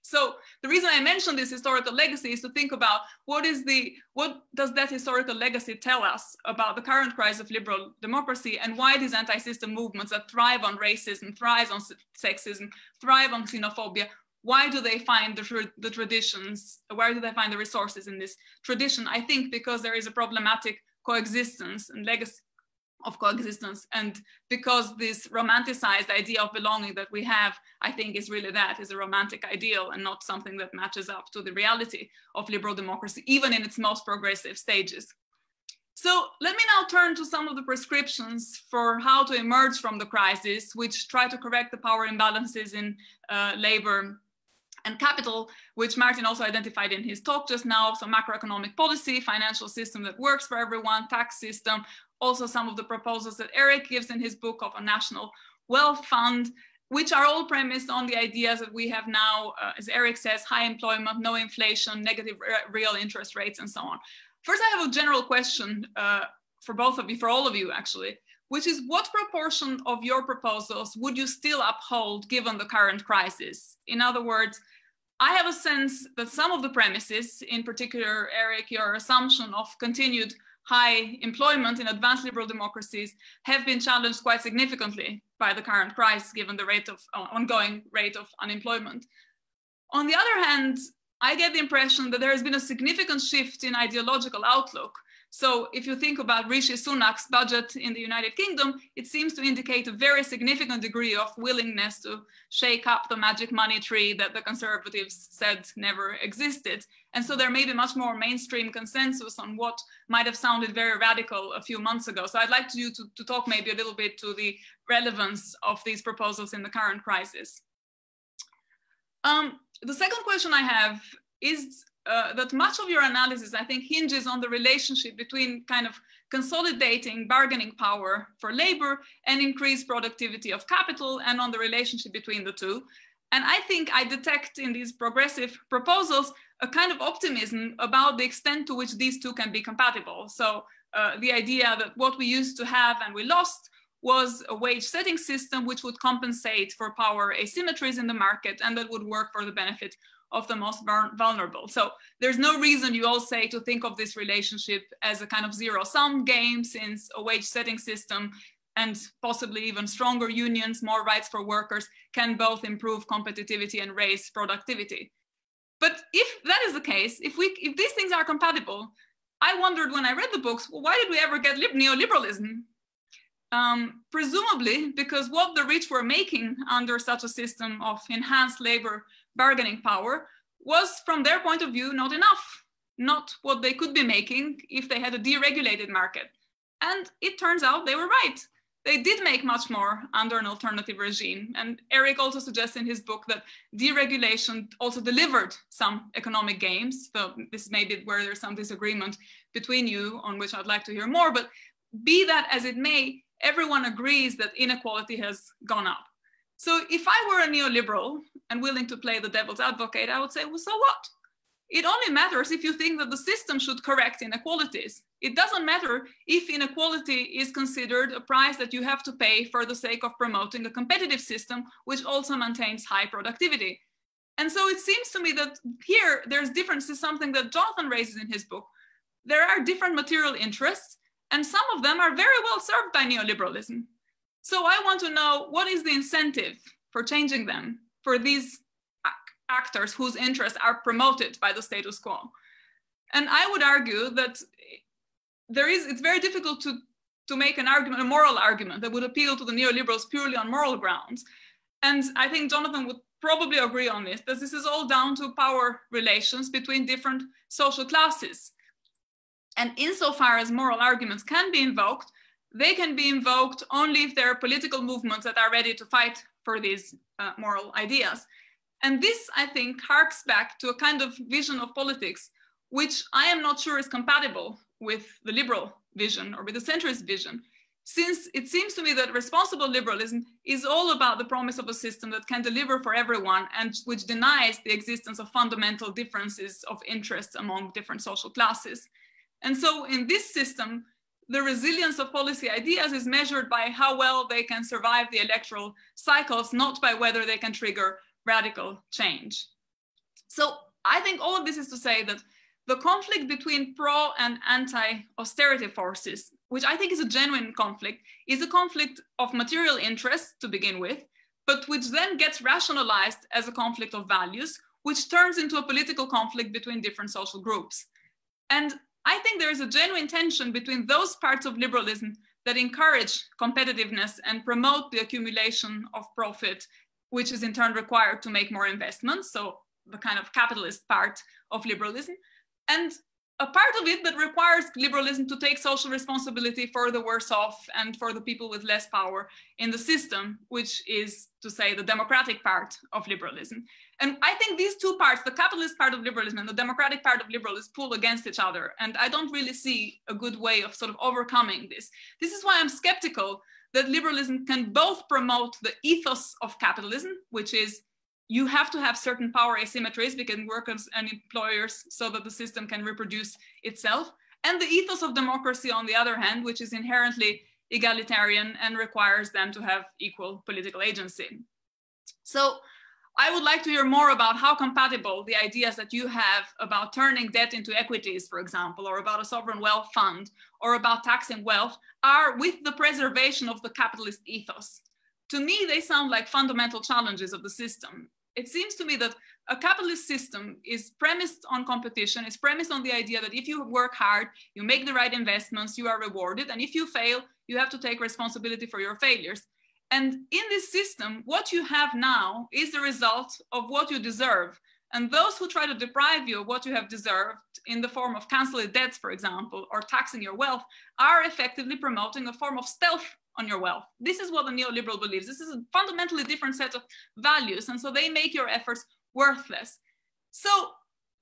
So the reason I mentioned this historical legacy is to think about what does that historical legacy tell us about the current crisis of liberal democracy, and why these anti-system movements that thrive on racism, thrive on sexism, thrive on xenophobia, why do they find the traditions, where do they find the resources in this tradition? I think because there is a problematic coexistence and legacy of coexistence, and because this romanticized idea of belonging that we have, I think, is really that, is a romantic ideal and not something that matches up to the reality of liberal democracy, even in its most progressive stages. So let me now turn to some of the prescriptions for how to emerge from the crisis, which try to correct the power imbalances in labor and capital, which Martin also identified in his talk just now. So macroeconomic policy, financial system that works for everyone, tax system, also some of the proposals that Eric gives in his book of a national wealth fund, which are all premised on the ideas that we have now, as Eric says, high employment, no inflation, negative real interest rates, and so on. First, I have a general question for both of you, for all of you actually, which is what proportion of your proposals would you still uphold given the current crisis? In other words, I have a sense that some of the premises, in particular, Eric, your assumption of continued high employment in advanced liberal democracies have been challenged quite significantly by the current crisis, given the rate of ongoing rate of unemployment. On the other hand, I get the impression that there has been a significant shift in ideological outlook. So if you think about Rishi Sunak's budget in the United Kingdom, it seems to indicate a very significant degree of willingness to shake up the magic money tree that the Conservatives said never existed. And so there may be much more mainstream consensus on what might have sounded very radical a few months ago. So I'd like you to talk maybe a little bit to the relevance of these proposals in the current crisis. The second question I have is that much of your analysis, I think, hinges on the relationship between kind of consolidating bargaining power for labor and increased productivity of capital, and on the relationship between the two. And I think I detect in these progressive proposals a kind of optimism about the extent to which these two can be compatible. So the idea that what we used to have and we lost was a wage setting system which would compensate for power asymmetries in the market, and that would work for the benefit of the most vulnerable. So there's no reason, you all say, to think of this relationship as a kind of zero-sum game, since a wage setting system and possibly even stronger unions, more rights for workers, can both improve competitivity and raise productivity. But if that is the case, if these things are compatible, I wondered when I read the books, well, why did we ever get neoliberalism? Presumably because what the rich were making under such a system of enhanced labor bargaining power was, from their point of view, not enough, not what they could be making if they had a deregulated market. And it turns out they were right. They did make much more under an alternative regime. And Eric also suggests in his book that deregulation also delivered some economic gains. So this may be where there's some disagreement between you, on which I'd like to hear more, but be that as it may, everyone agrees that inequality has gone up. So if I were a neoliberal and willing to play the devil's advocate, I would say, well, so what? It only matters if you think that the system should correct inequalities. It doesn't matter if inequality is considered a price that you have to pay for the sake of promoting a competitive system, which also maintains high productivity. And so it seems to me that here there's differences, something that Jonathan raises in his book. There are different material interests, and some of them are very well served by neoliberalism. So I want to know, what is the incentive for changing them, for these actors whose interests are promoted by the status quo? And I would argue that it's very difficult to make an argument, a moral argument, that would appeal to the neoliberals purely on moral grounds. And I think Jonathan would probably agree on this, that this is all down to power relations between different social classes. And insofar as moral arguments can be invoked, they can be invoked only if there are political movements that are ready to fight for these moral ideas. And this, I think, harks back to a kind of vision of politics, which I am not sure is compatible with the liberal vision or with the centrist vision. since it seems to me that responsible liberalism is all about the promise of a system that can deliver for everyone and which denies the existence of fundamental differences of interests among different social classes. And so in this system, the resilience of policy ideas is measured by how well they can survive the electoral cycles, not by whether they can trigger radical change. So I think all of this is to say that the conflict between pro and anti-austerity forces, which I think is a genuine conflict, is a conflict of material interests to begin with, but which then gets rationalized as a conflict of values, which turns into a political conflict between different social groups. And I think there is a genuine tension between those parts of liberalism that encourage competitiveness and promote the accumulation of profit, which is in turn required to make more investments, so the kind of capitalist part of liberalism, and a part of it that requires liberalism to take social responsibility for the worse off and for the people with less power in the system, which is to say the democratic part of liberalism. And I think these two parts, the capitalist part of liberalism and the democratic part of liberalism, pull against each other. And I don't really see a good way of sort of overcoming this. This is why I'm skeptical that liberalism can both promote the ethos of capitalism, which is you have to have certain power asymmetries between workers and employers so that the system can reproduce itself, and the ethos of democracy on the other hand, which is inherently egalitarian and requires them to have equal political agency. So I would like to hear more about how compatible the ideas that you have about turning debt into equities, for example, or about a sovereign wealth fund, or about taxing wealth are with the preservation of the capitalist ethos. To me, they sound like fundamental challenges of the system. It seems to me that a capitalist system is premised on competition, is premised on the idea that if you work hard, you make the right investments, you are rewarded, and if you fail, you have to take responsibility for your failures. And in this system, what you have now is the result of what you deserve. And those who try to deprive you of what you have deserved in the form of cancelling debts, for example, or taxing your wealth, are effectively promoting a form of stealth on your wealth. This is what the neoliberal believes. This is a fundamentally different set of values. And so they make your efforts worthless. So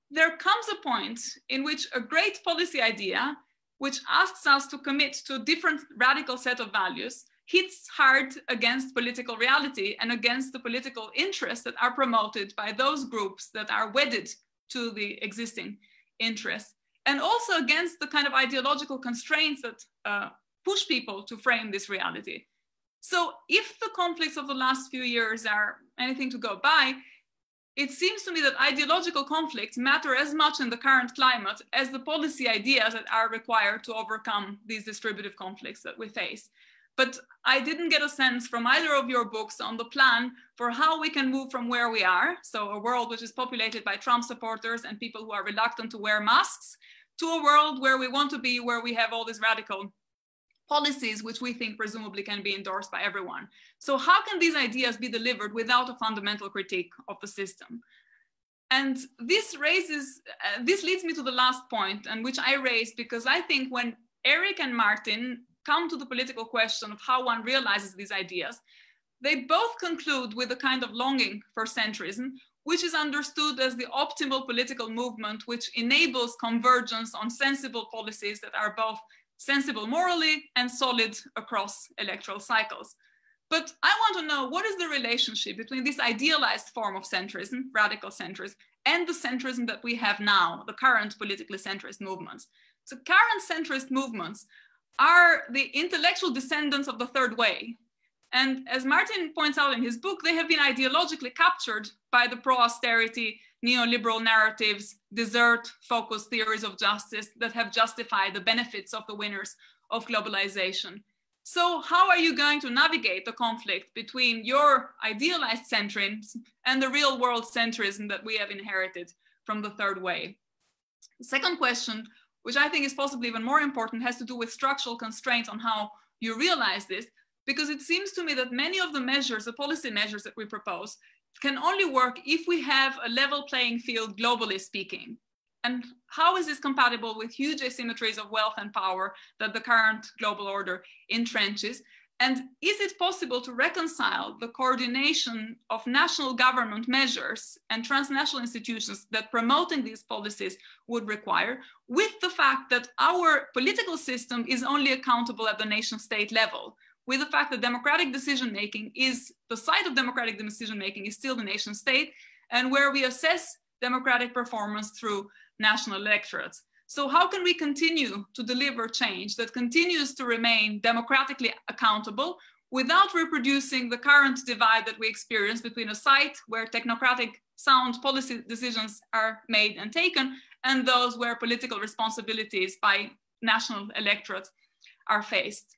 there comes a point in which a great policy idea, which asks us to commit to a different radical set of values, hits hard against political reality and against the political interests that are promoted by those groups that are wedded to the existing interests, and also against the kind of ideological constraints that push people to frame this reality. So if the conflicts of the last few years are anything to go by, it seems to me that ideological conflicts matter as much in the current climate as the policy ideas that are required to overcome these distributive conflicts that we face. But I didn't get a sense from either of your books on the plan for how we can move from where we are, so a world which is populated by Trump supporters and people who are reluctant to wear masks, to a world where we want to be, where we have all these radical policies, which we think presumably can be endorsed by everyone. So how can these ideas be delivered without a fundamental critique of the system? And this leads me to the last point, and which I raised because I think when Eric and Martin come to the political question of how one realizes these ideas, they both conclude with a kind of longing for centrism, which is understood as the optimal political movement, which enables convergence on sensible policies that are both sensible morally and solid across electoral cycles. But I want to know, what is the relationship between this idealized form of centrism, radical centrism, and the centrism that we have now, the current politically centrist movements? So current centrist movements are the intellectual descendants of the third way. And as Martin points out in his book, they have been ideologically captured by the pro-austerity, neoliberal narratives, desert-focused theories of justice that have justified the benefits of the winners of globalization. So how are you going to navigate the conflict between your idealized centrism and the real world centrism that we have inherited from the third way? The second question, which I think is possibly even more important, has to do with structural constraints on how you realize this, because it seems to me that many of the measures, the policy measures that we propose, can only work if we have a level playing field globally speaking. And how is this compatible with huge asymmetries of wealth and power that the current global order entrenches? And is it possible to reconcile the coordination of national government measures and transnational institutions that promoting these policies would require with the fact that our political system is only accountable at the nation state level, with the fact that democratic decision-making is, the site of democratic decision-making is still the nation state, and where we assess democratic performance through national electorates. So how can we continue to deliver change that continues to remain democratically accountable without reproducing the current divide that we experience between a site where technocratic sound policy decisions are made and taken and those where political responsibilities by national electorates are faced?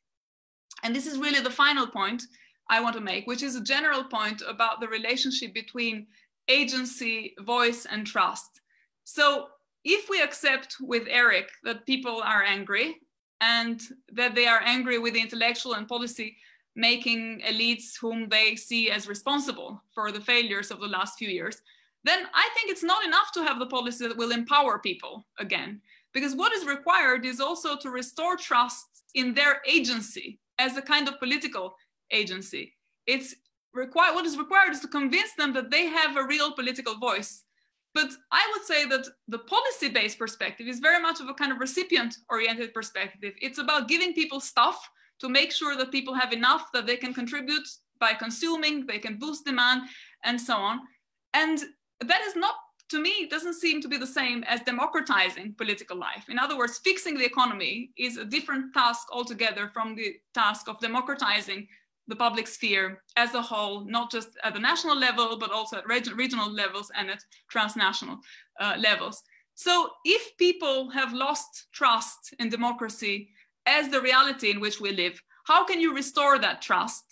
And this is really the final point I want to make, which is a general point about the relationship between agency, voice, and trust. So if we accept with Eric that people are angry and that they are angry with the intellectual and policy making elites whom they see as responsible for the failures of the last few years, then I think it's not enough to have the policy that will empower people again, because what is required is also to restore trust in their agency as a kind of political agency. What is required is to convince them that they have a real political voice. But I would say that the policy-based perspective is very much of a kind of recipient-oriented perspective. It's about giving people stuff to make sure that people have enough that they can contribute by consuming, they can boost demand, and so on. And that is not, to me, doesn't seem to be the same as democratizing political life. In other words, fixing the economy is a different task altogether from the task of democratizing the public sphere as a whole, not just at the national level, but also at regional levels and at transnational levels. So if people have lost trust in democracy as the reality in which we live, how can you restore that trust?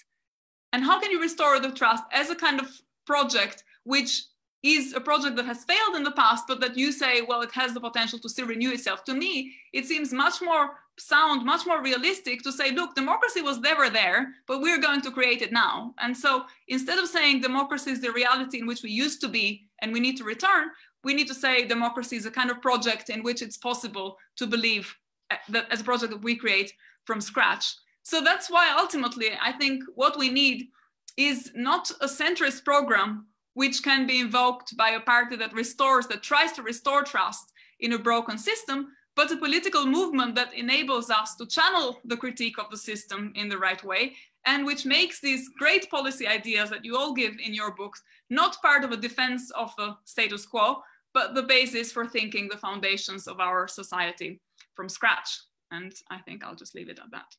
And how can you restore the trust as a kind of project, which is a project that has failed in the past, but that you say, well, it has the potential to still renew itself? To me, it seems much more sound, much more realistic to say, look, democracy was never there, but we're going to create it now. And so instead of saying democracy is the reality in which we used to be and we need to return, we need to say democracy is a kind of project in which it's possible to believe that as a project that we create from scratch. So that's why ultimately, I think what we need is not a centrist program which can be invoked by a party that restores, that tries to restore trust in a broken system, but a political movement that enables us to channel the critique of the system in the right way, and which makes these great policy ideas that you all give in your books not part of a defense of the status quo, but the basis for thinking the foundations of our society from scratch. And I think I'll just leave it at that.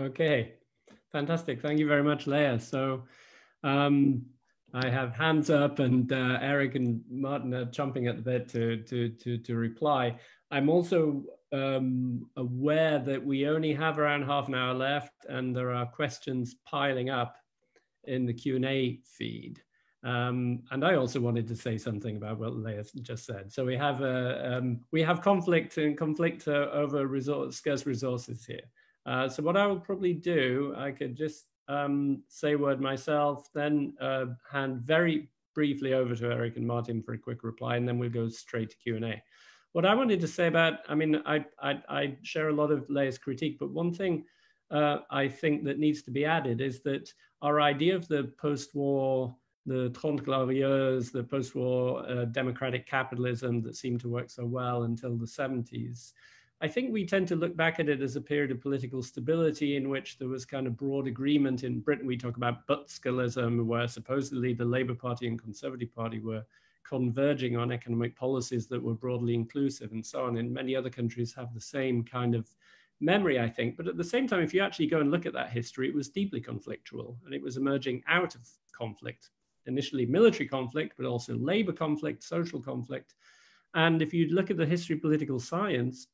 Okay, fantastic. Thank you very much, Leah. So, I have hands up, and Eric and Martin are jumping at the bit to reply. I'm also aware that we only have around half an hour left, and there are questions piling up in the Q&A feed. And I also wanted to say something about what Leah just said. So we have conflict over scarce resources here. So what I will probably do, I could just say a word myself, then hand very briefly over to Eric and Martin for a quick reply, and then we'll go straight to Q&A. What I wanted to say about, I mean, I share a lot of Leah's critique, but one thing I think that needs to be added is that our idea of the post-war, the Trente Glorieuses, the post-war democratic capitalism that seemed to work so well until the 70s, I think we tend to look back at it as a period of political stability in which there was kind of broad agreement. In Britain, we talk about Butzkelism, where supposedly the Labour Party and Conservative Party were converging on economic policies that were broadly inclusive and so on. And many other countries have the same kind of memory, I think. But at the same time, if you actually go and look at that history, it was deeply conflictual, and it was emerging out of conflict, initially military conflict, but also labour conflict, social conflict. And if you look at the history of political science,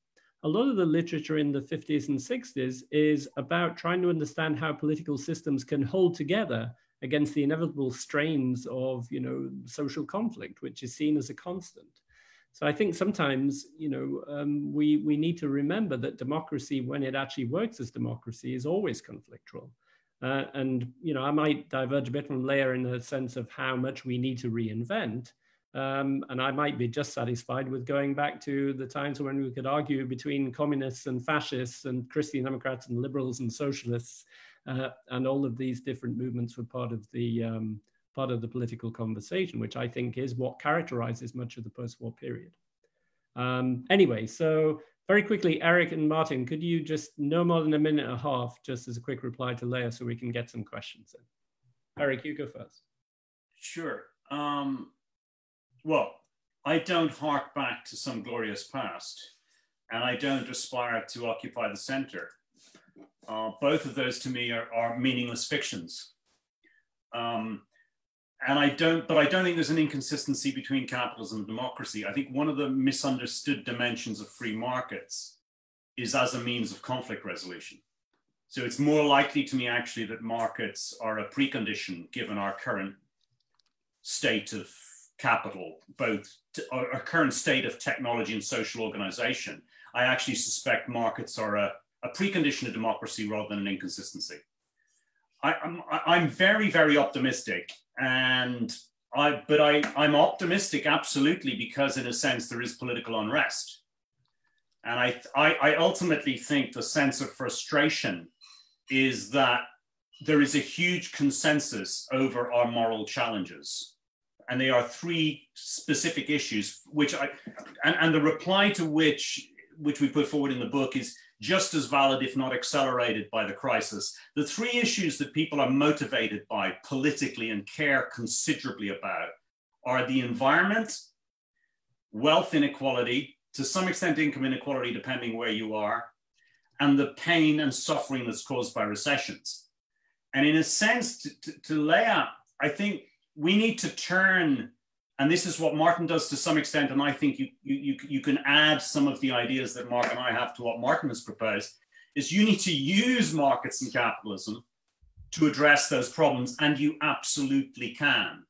a lot of the literature in the 50s and 60s is about trying to understand how political systems can hold together against the inevitable strains of, you know, social conflict, which is seen as a constant. So I think sometimes, you know, we need to remember that democracy, when it actually works as democracy, is always conflictual. And, you know, I might diverge a bit from Leah in the sense of how much we need to reinvent. And I might be just satisfied with going back to the times when we could argue between communists and fascists and Christian Democrats and liberals and socialists and all of these different movements were part of the political conversation, which I think is what characterizes much of the post-war period. Anyway, so very quickly, Eric and Martin, could you just, no more than a minute and a half, just as a quick reply to Leah so we can get some questions in. Eric, you go first. Sure. Well, I don't hark back to some glorious past, and I don't aspire to occupy the center. Both of those to me are meaningless fictions. But I don't think there's an inconsistency between capitalism and democracy. I think one of the misunderstood dimensions of free markets is as a means of conflict resolution. So it's more likely to me actually that markets are a precondition given our current state of capital, both our current state of technology and social organization. I actually suspect markets are a precondition of democracy rather than an inconsistency. I'm very, very optimistic, but I'm optimistic absolutely because in a sense there is political unrest. And I ultimately think the sense of frustration is that there is a huge consensus over our moral challenges. And they are three specific issues, which and the reply to which we put forward in the book is just as valid, if not accelerated by the crisis. The three issues that people are motivated by politically and care considerably about are the environment, wealth inequality, to some extent income inequality, depending where you are, and the pain and suffering that's caused by recessions. And in a sense, to Leah, I think we need to turn, and this is what Martin does to some extent, and I think you can add some of the ideas that Mark and I have to what Martin has proposed, is you need to use markets and capitalism to address those problems, and you absolutely can.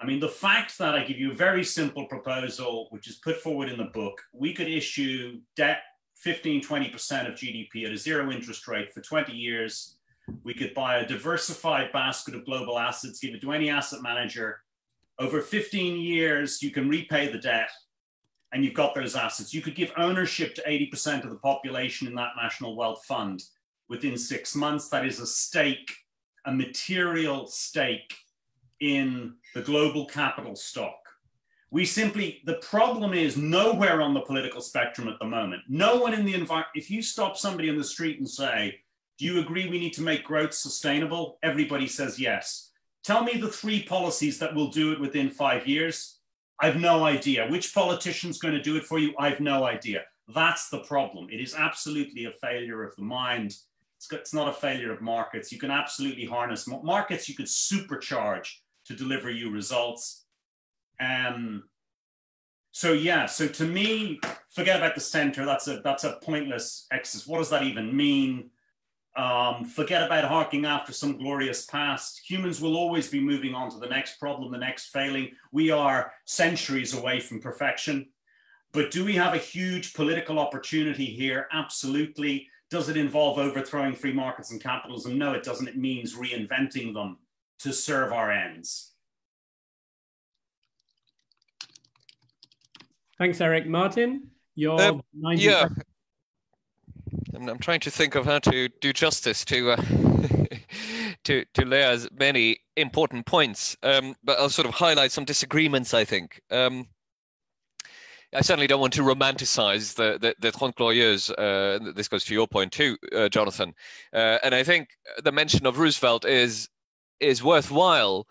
I mean, the fact that I give you a very simple proposal, which is put forward in the book, we could issue debt 15, 20% of GDP at a zero interest rate for 20 years. We could buy a diversified basket of global assets, give it to any asset manager. Over 15 years, you can repay the debt and you've got those assets. You could give ownership to 80% of the population in that national wealth fund within 6 months. That is a stake, a material stake in the global capital stock. We simply, the problem is nowhere on the political spectrum at the moment. No one in the environment, if you stop somebody on the street and say, do you agree we need to make growth sustainable? Everybody says yes. Tell me the three policies that will do it within 5 years. I've no idea. Which politician's going to do it for you? I've no idea. That's the problem. It is absolutely a failure of the mind. It's not a failure of markets. You can absolutely harness markets. You could supercharge to deliver you results. So to me, forget about the center. That's a pointless exercise. What does that even mean? Forget about harking after some glorious past. Humans will always be moving on to the next problem, the next failing. We are centuries away from perfection. But do we have a huge political opportunity here? Absolutely. Does it involve overthrowing free markets and capitalism? No, it doesn't. It means reinventing them to serve our ends. Thanks, Eric. Martin, your 90 seconds. I'm trying to think of how to do justice to Leah's many important points, but I'll sort of highlight some disagreements, I think. I certainly don't want to romanticize the Trente Glorieuses. This goes to your point too, Jonathan. And I think the mention of Roosevelt is worthwhile,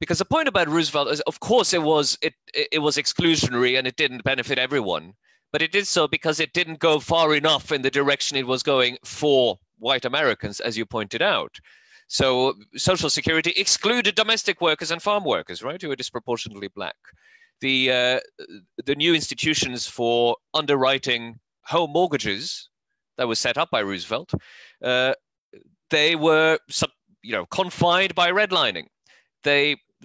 because the point about Roosevelt is, of course, it was exclusionary and it didn't benefit everyone. But it did so because it didn't go far enough in the direction it was going for white Americans, as you pointed out. So Social Security excluded domestic workers and farm workers, right, who were disproportionately black. The new institutions for underwriting home mortgages that were set up by Roosevelt, they were confined by redlining.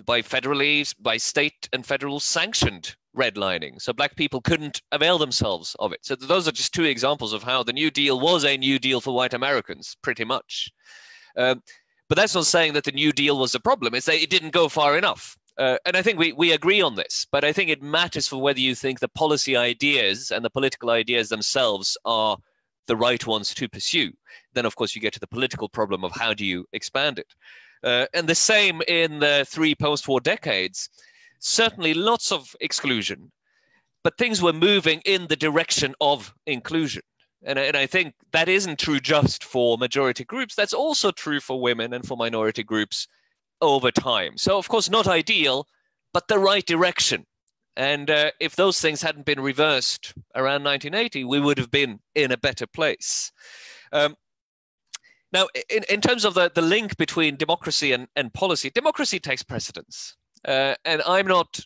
By state and federal sanctioned redlining. So black people couldn't avail themselves of it. So those are just two examples of how the New Deal was a New Deal for white Americans, pretty much. But that's not saying that the New Deal was the problem. It's that it didn't go far enough. And I think we agree on this, but I think it matters for whether you think the policy ideas and the political ideas themselves are the right ones to pursue. Then, of course, you get to the political problem of how do you expand it. And the same in the three post-war decades. Certainly lots of exclusion, but things were moving in the direction of inclusion. And I think that isn't true just for majority groups. That's also true for women and for minority groups over time. So, of course, not ideal, but the right direction. And if those things hadn't been reversed around 1980, we would have been in a better place. Now, in terms of the link between democracy and policy, democracy takes precedence. And I'm not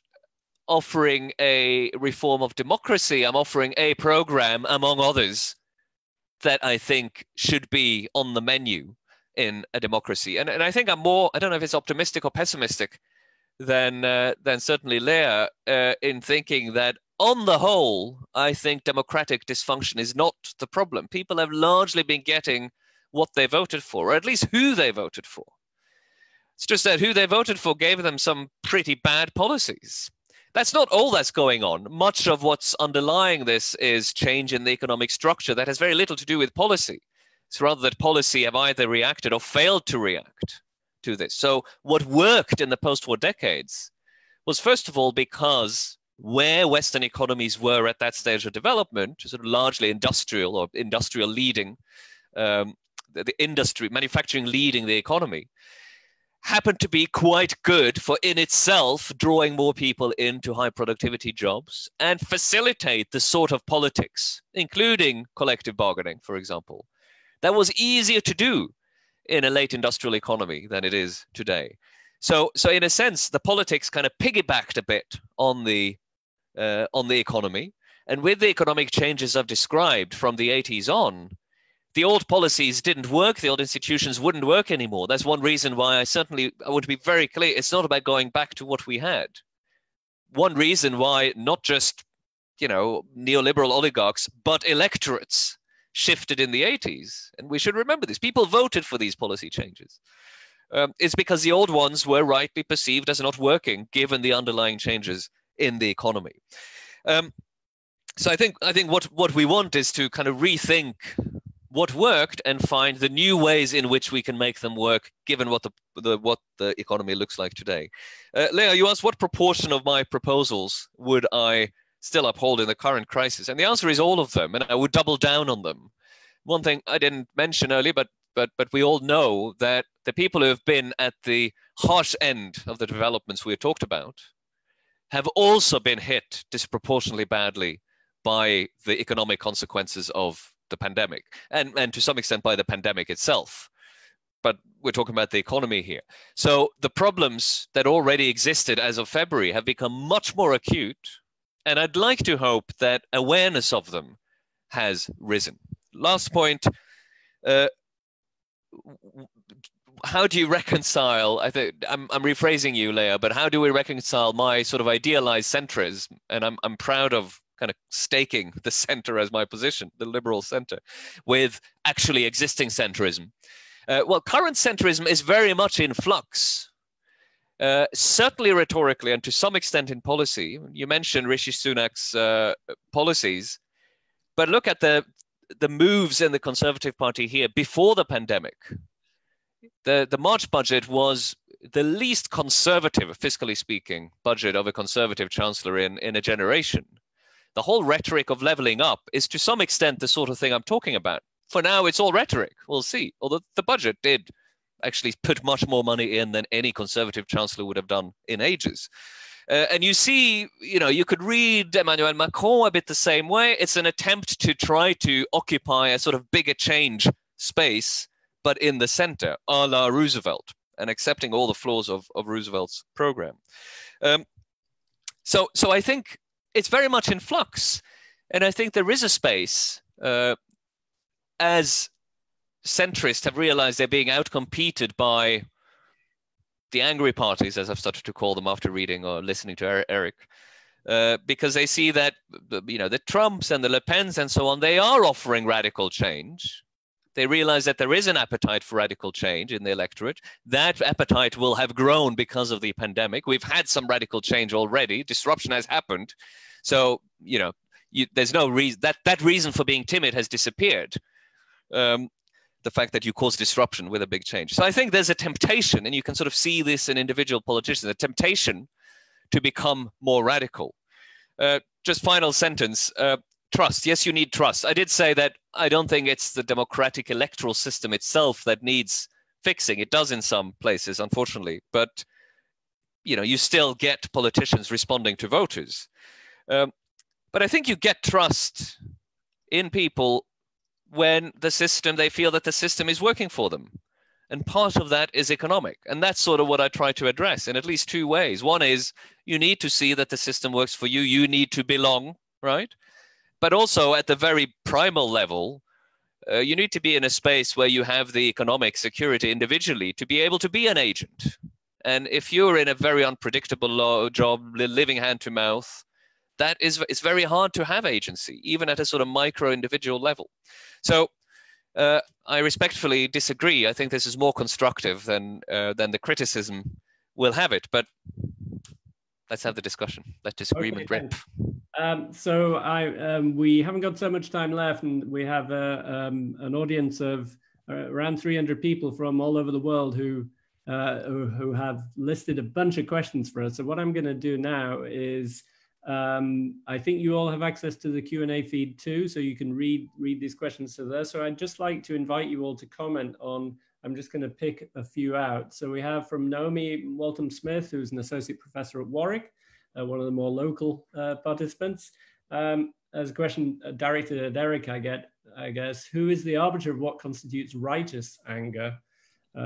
offering a reform of democracy. I'm offering a program, among others, that I think should be on the menu in a democracy. And I think I'm more, I don't know if it's optimistic or pessimistic, than certainly Leah in thinking that on the whole, I think democratic dysfunction is not the problem. People have largely been getting what they voted for, or at least who they voted for. It's just that who they voted for gave them some pretty bad policies. That's not all that's going on. Much of what's underlying this is change in the economic structure that has very little to do with policy. It's rather that policy have either reacted or failed to react to this. So what worked in the post-war decades was, first of all, because where Western economies were at that stage of development, sort of largely industrial or industrial leading, the industry, manufacturing leading the economy, happened to be quite good for in itself drawing more people into high productivity jobs and facilitate the sort of politics, including collective bargaining, for example, that was easier to do in a late industrial economy than it is today. So in a sense, the politics kind of piggybacked a bit on the economy. And with the economic changes I've described from the 80s on, the old policies didn't work, the old institutions wouldn't work anymore. That's one reason why I want to be very clear, it's not about going back to what we had. One reason why not just, neoliberal oligarchs, but electorates shifted in the 80s, and we should remember this. People voted for these policy changes. It's because the old ones were rightly perceived as not working, given the underlying changes in the economy. So I think what we want is to kind of rethink what worked and find the new ways in which we can make them work, given what the economy looks like today. Leah, you asked what proportion of my proposals would I still uphold in the current crisis? And the answer is all of them, and I would double down on them. One thing I didn't mention earlier, but we all know that the people who have been at the harsh end of the developments we have talked about have also been hit disproportionately badly by the economic consequences of the pandemic, and to some extent by the pandemic itself. But we're talking about the economy here. So the problems that already existed as of February have become much more acute. And I'd like to hope that awareness of them has risen. Last point, how do you reconcile, I think I'm rephrasing you, Leah, but how do we reconcile my sort of idealized centrism, and I'm proud of kind of staking the center as my position, the liberal center, with actually existing centrism? Well, current centrism is very much in flux. Certainly rhetorically and to some extent in policy. You mentioned Rishi Sunak's policies, but look at the moves in the Conservative Party here before the pandemic. The March budget was the least conservative, fiscally speaking, budget of a Conservative chancellor in a generation. The whole rhetoric of levelling up is to some extent the sort of thing I'm talking about. For now, it's all rhetoric. We'll see. Although the budget did actually put much more money in than any Conservative chancellor would have done in ages. And you see, you could read Emmanuel Macron a bit the same way. It's an attempt to try to occupy a sort of bigger change space, but in the center, a la Roosevelt, and accepting all the flaws of Roosevelt's program. So I think it's very much in flux. And I think there is a space as centrists have realized they're being outcompeted by the angry parties, as I've started to call them after reading or listening to Eric, because they see that the Trumps and the Le Pens and so on, they are offering radical change. They realize that there is an appetite for radical change in the electorate. That appetite will have grown because of the pandemic. We've had some radical change already. Disruption has happened. So, there's no reason that reason for being timid has disappeared. The fact that you cause disruption with a big change. So I think there's a temptation, and you can sort of see this in individual politicians, a temptation to become more radical. Just final sentence, trust. Yes, you need trust. I did say that I don't think it's the democratic electoral system itself that needs fixing. It does in some places, unfortunately, but you know, you still get politicians responding to voters. But I think you get trust in people when the system, they feel that the system is working for them. And part of that is economic. And that's sort of what I try to address in at least two ways. One is you need to see that the system works for you. You need to belong, right? But also at the very primal level, you need to be in a space where you have the economic security individually to be able to be an agent. And if you're in a very unpredictable job, living hand to mouth, that is, it's very hard to have agency, even at a sort of micro individual level. So I respectfully disagree. I think this is more constructive than the criticism will have it, but let's have the discussion, let disagreement rip. So we haven't got so much time left, and we have an audience of around 300 people from all over the world who have listed a bunch of questions for us. So what I'm gonna do now is, I think you all have access to the Q&A feed too, so you can read these questions to there. So I'd just like to invite you all to comment on, I'm just going to pick a few out. So we have from Naomi Waltham-Smith, who's an associate professor at Warwick, one of the more local participants. As a question directed at Eric, I guess, who is the arbiter of what constitutes righteous anger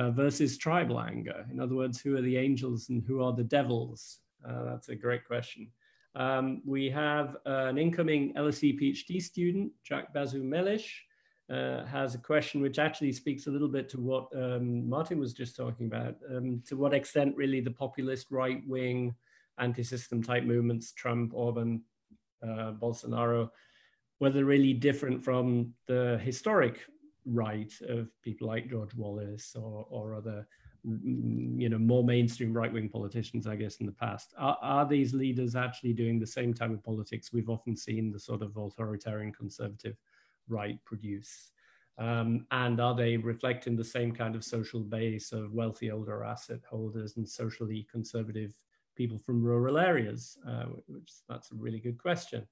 versus tribal anger? In other words, who are the angels and who are the devils? That's a great question. We have an incoming LSE PhD student, Jack Bazu Melish, has a question which actually speaks a little bit to what Martin was just talking about, to what extent really the populist right-wing anti-system type movements, Trump, Orban, Bolsonaro, whether really different from the historic right of people like George Wallace or other, you know, more mainstream right-wing politicians, I guess, in the past. Are these leaders actually doing the same type of politics we've often seen the sort of authoritarian conservative right produce? And are they reflecting the same kind of social base of wealthy older asset holders and socially conservative people from rural areas? That's a really good question.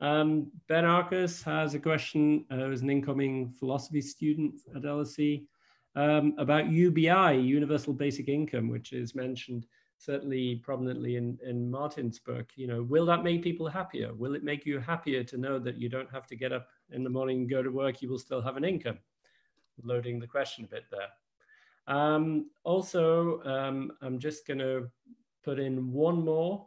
Ben Arcus has a question, as an incoming philosophy student at LSE, about UBI, universal basic income, which is mentioned certainly prominently in Martin's book. You know, will that make people happier? Will it make you happier to know that you don't have to get up in the morning and go to work, you will still have an income? Loading the question a bit there. I'm just gonna put in one more.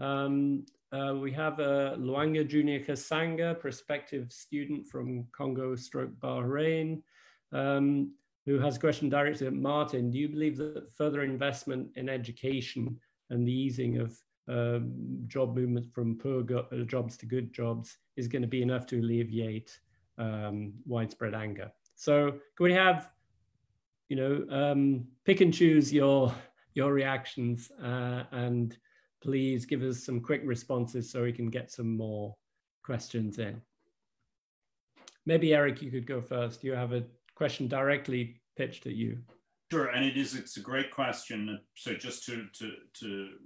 We have Luanga Junior Kasanga, prospective student from Congo/Bahrain. Who has a question directed at Martin. Do you believe that further investment in education and the easing of job movements from poor jobs to good jobs is going to be enough to alleviate widespread anger? So can we have, you know, pick and choose your reactions, and please give us some quick responses so we can get some more questions in. Maybe Eric, you could go first. You have a question directly pitched at you. Sure, and it's a great question. So just to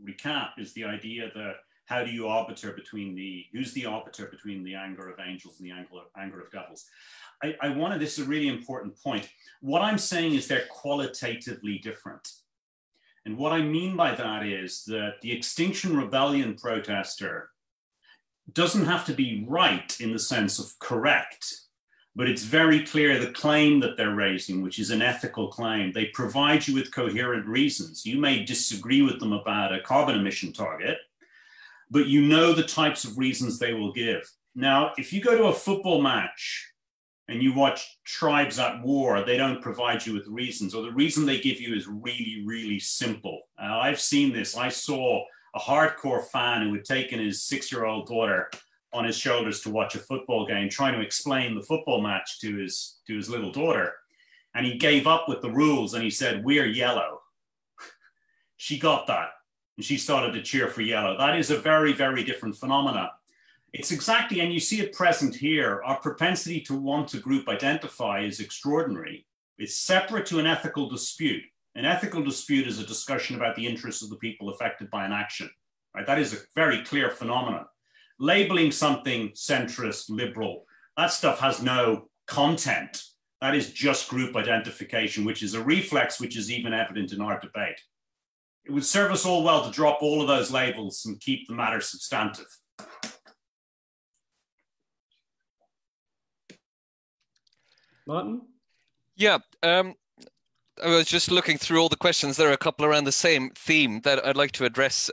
recap, is the idea that how do you arbiter between who's the arbiter between the anger of angels and the anger of devils? I wanted, this is a really important point. What I'm saying is they're qualitatively different. And what I mean by that is that the Extinction Rebellion protester doesn't have to be right in the sense of correct, but it's very clear the claim that they're raising, which is an ethical claim. They provide you with coherent reasons. You may disagree with them about a carbon emission target, but you know the types of reasons they will give. Now, if you go to a football match and you watch tribes at war, they don't provide you with reasons, or the reason they give you is really, really simple. I've seen this. I saw a hardcore fan who had taken his 6-year-old daughter on his shoulders to watch a football game, trying to explain the football match to his little daughter. And he gave up with the rules and he said, "We're yellow." She got that and she started to cheer for yellow. That is a very, very different phenomena. It's exactly, and you see it present here, our propensity to want to group identify is extraordinary. It's separate to an ethical dispute. An ethical dispute is a discussion about the interests of the people affected by an action, right? That is a very clear phenomenon. Labeling something centrist, liberal, that stuff has no content. That is just group identification, which is a reflex, which is even evident in our debate. It would serve us all well to drop all of those labels and keep the matter substantive. Martin? Yeah, I was just looking through all the questions. There are a couple around the same theme that I'd like to address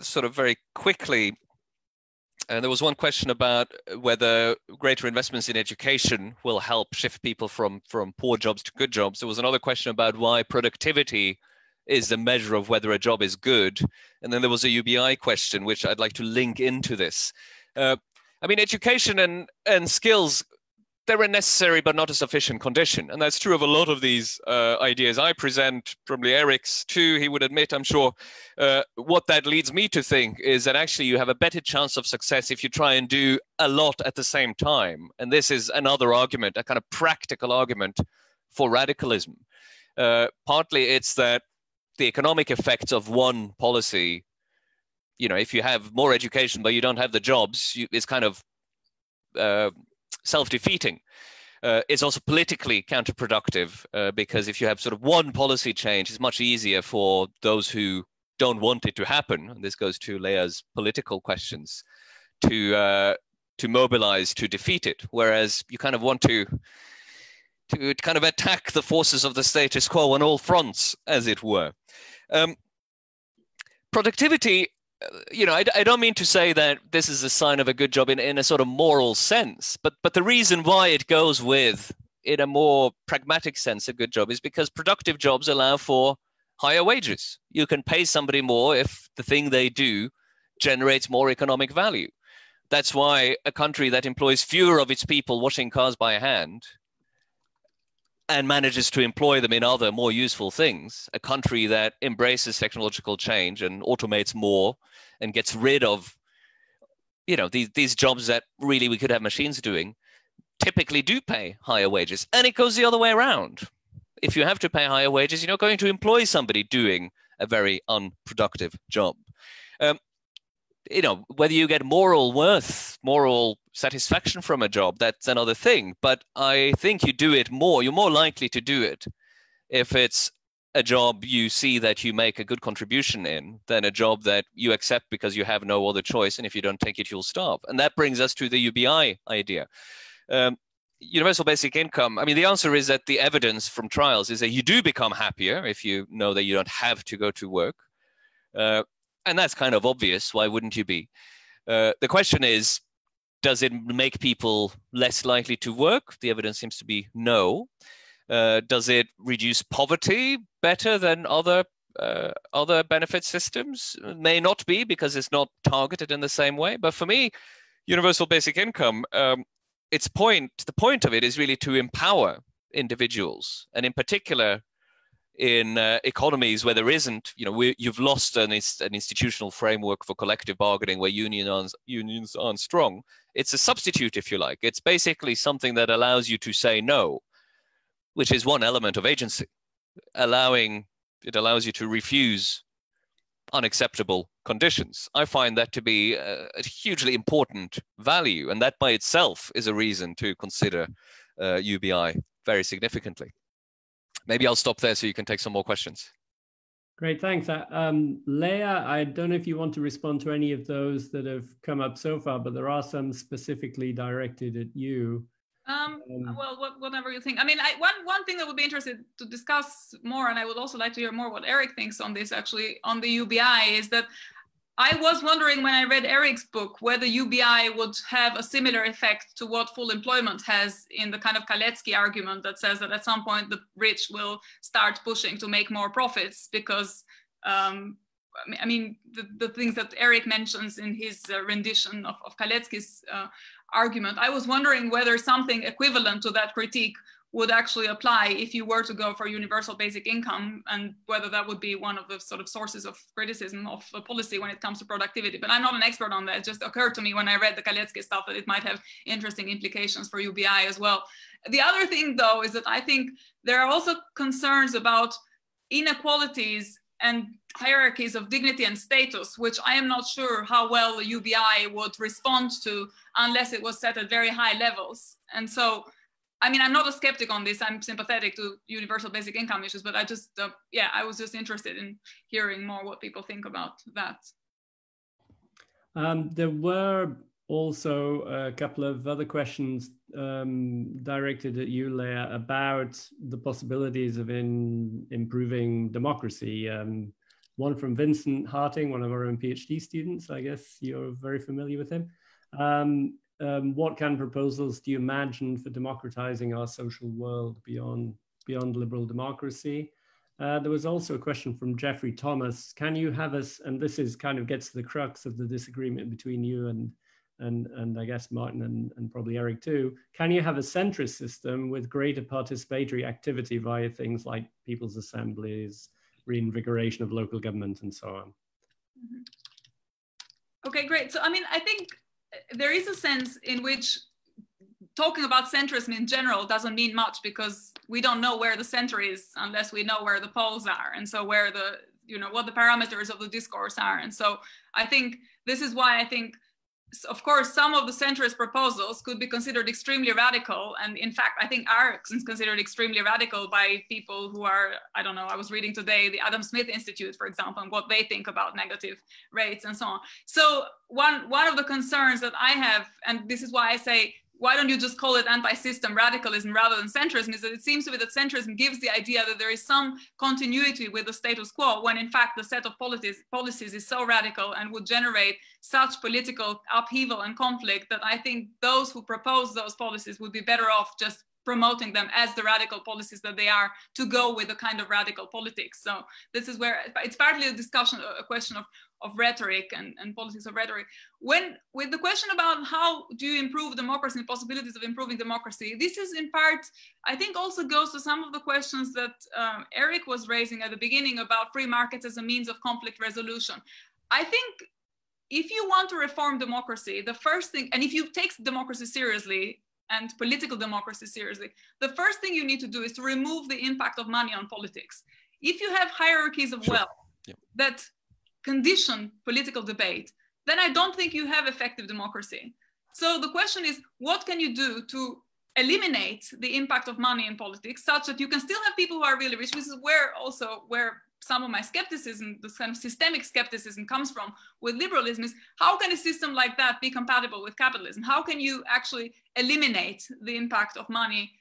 sort of very quickly. And there was one question about whether greater investments in education will help shift people from poor jobs to good jobs. There was another question about why productivity is the measure of whether a job is good. And then there was a UBI question, which I'd like to link into this. I mean, education and skills, they're a necessary but not a sufficient condition. And that's true of a lot of these ideas I present, probably Eric's too, he would admit, I'm sure. What that leads me to think is that actually you have a better chance of success if you try and do a lot at the same time. And this is another argument, a kind of practical argument for radicalism. Partly it's that the economic effects of one policy, you know, if you have more education but you don't have the jobs, it's kind of self-defeating. It's also politically counterproductive because if you have sort of one policy change, it's much easier for those who don't want it to happen, and this goes to Leah's political questions, to mobilize to defeat it, whereas you kind of want to kind of attack the forces of the status quo on all fronts, as it were. Productivity, you know, I don't mean to say that this is a sign of a good job in a sort of moral sense, but the reason why it goes with, in a more pragmatic sense, a good job is because productive jobs allow for higher wages. You can pay somebody more if the thing they do generates more economic value. That's why a country that employs fewer of its people washing cars by hand and manages to employ them in other more useful things, a country that embraces technological change and automates more and gets rid of, you know, these jobs that really we could have machines doing, typically do pay higher wages. And it goes the other way around. If you have to pay higher wages, you're not going to employ somebody doing a very unproductive job. You know, whether you get moral worth, moral satisfaction from a job, that's another thing. But I think you do it more, you're more likely to do it if it's a job you see that you make a good contribution in than a job that you accept because you have no other choice. And if you don't take it, you'll starve. And that brings us to the UBI idea. Universal basic income. I mean, the answer is that the evidence from trials is that you do become happier if you know that you don't have to go to work. And that's kind of obvious. Why wouldn't you be? The question is, does it make people less likely to work? The evidence seems to be no. Does it reduce poverty better than other benefit systems? It may not be because it's not targeted in the same way. But for me, universal basic income, the point of it is really to empower individuals, and in particular, in economies where there isn't, you know, you've lost an institutional framework for collective bargaining where unions aren't strong. It's a substitute, if you like. It's basically something that allows you to say no, which is one element of agency. It allows you to refuse unacceptable conditions. I find that to be a hugely important value, and that by itself is a reason to consider UBI very significantly. Maybe I'll stop there so you can take some more questions. Great, thanks. Leah, I don't know if you want to respond to any of those that have come up so far, but there are some specifically directed at you. Well, whatever you think. I mean, one thing that would be interesting to discuss more, and I would also like to hear more what Eric thinks on this actually, on the UBI, is that I was wondering when I read Eric's book whether UBI would have a similar effect to what full employment has in the kind of Kalecki argument that says that at some point the rich will start pushing to make more profits because, I mean, the things that Eric mentions in his rendition of Kalecki's argument, I was wondering whether something equivalent to that critique would actually apply if you were to go for universal basic income, and whether that would be one of the sort of sources of criticism of policy when it comes to productivity. But I'm not an expert on that. It just occurred to me when I read the Kalecki stuff that it might have interesting implications for UBI as well. The other thing, though, is that I think there are also concerns about inequalities and hierarchies of dignity and status, which I am not sure how well the UBI would respond to unless it was set at very high levels. And so, I mean, I'm not a skeptic on this. I'm sympathetic to universal basic income issues, but I just, yeah, I was just interested in hearing more what people think about that. There were also a couple of other questions directed at you, Leah, about the possibilities of improving democracy. One from Vincent Harting, one of our own PhD students. I guess you're very familiar with him. What kind of proposals do you imagine for democratizing our social world beyond liberal democracy? There was also a question from Jeffrey Thomas. Can you have us, and this is kind of gets to the crux of the disagreement between you and I guess Martin and probably Eric too, can you have a centrist system with greater participatory activity via things like people's assemblies, reinvigoration of local government and so on? Okay, great. So, I mean, I think there is a sense in which talking about centrism in general doesn't mean much, because we don't know where the center is unless we know where the poles are, and so where the, you know, what the parameters of the discourse are. And so I think this is why I think, of course, some of the centrist proposals could be considered extremely radical, and in fact, I think are considered extremely radical by people who are, I don't know, I was reading today the Adam Smith Institute, for example, and what they think about negative rates and so on. So one of the concerns that I have, and this is why I say, why don't you just call it anti-system radicalism rather than centrism, is that it seems to be that centrism gives the idea that there is some continuity with the status quo, when in fact the set of policies is so radical and would generate such political upheaval and conflict that I think those who propose those policies would be better off just promoting them as the radical policies that they are, to go with a kind of radical politics. So this is where it's partly a discussion, a question of rhetoric and politics of rhetoric. When with the question about how do you improve democracy and possibilities of improving democracy, this is in part, I think, also goes to some of the questions that Eric was raising at the beginning about free markets as a means of conflict resolution. I think if you want to reform democracy, the first thing, and if you take democracy seriously, and political democracy seriously, the first thing you need to do is to remove the impact of money on politics. If you have hierarchies of wealth that condition political debate, then I don't think you have effective democracy. So the question is, what can you do to eliminate the impact of money in politics such that you can still have people who are really rich, which is where also where some of my skepticism, this kind of systemic skepticism comes from with liberalism, is how can a system like that be compatible with capitalism? How can you actually eliminate the impact of money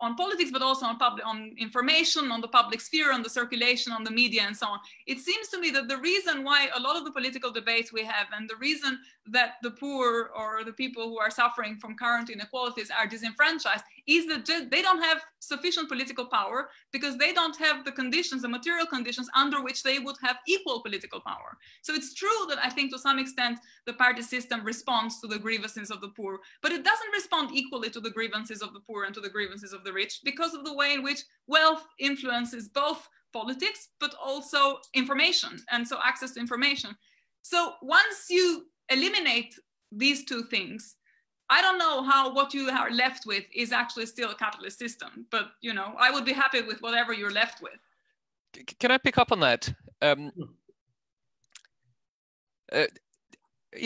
on politics, but also on public, on information, on the public sphere, on the circulation, on the media, and so on? It seems to me that the reason why a lot of the political debates we have, and the reason that the poor or the people who are suffering from current inequalities are disenfranchised, is that they don't have sufficient political power, because they don't have the conditions, the material conditions under which they would have equal political power. So it's true that I think to some extent the party system responds to the grievances of the poor, but it doesn't respond equally to the grievances of the poor and to the grievances of the rich, because of the way in which wealth influences both politics but also information, and so access to information. So once you eliminate these two things, I don't know how what you are left with is actually still a capitalist system, but you know, I would be happy with whatever you're left with. Can I pick up on that? You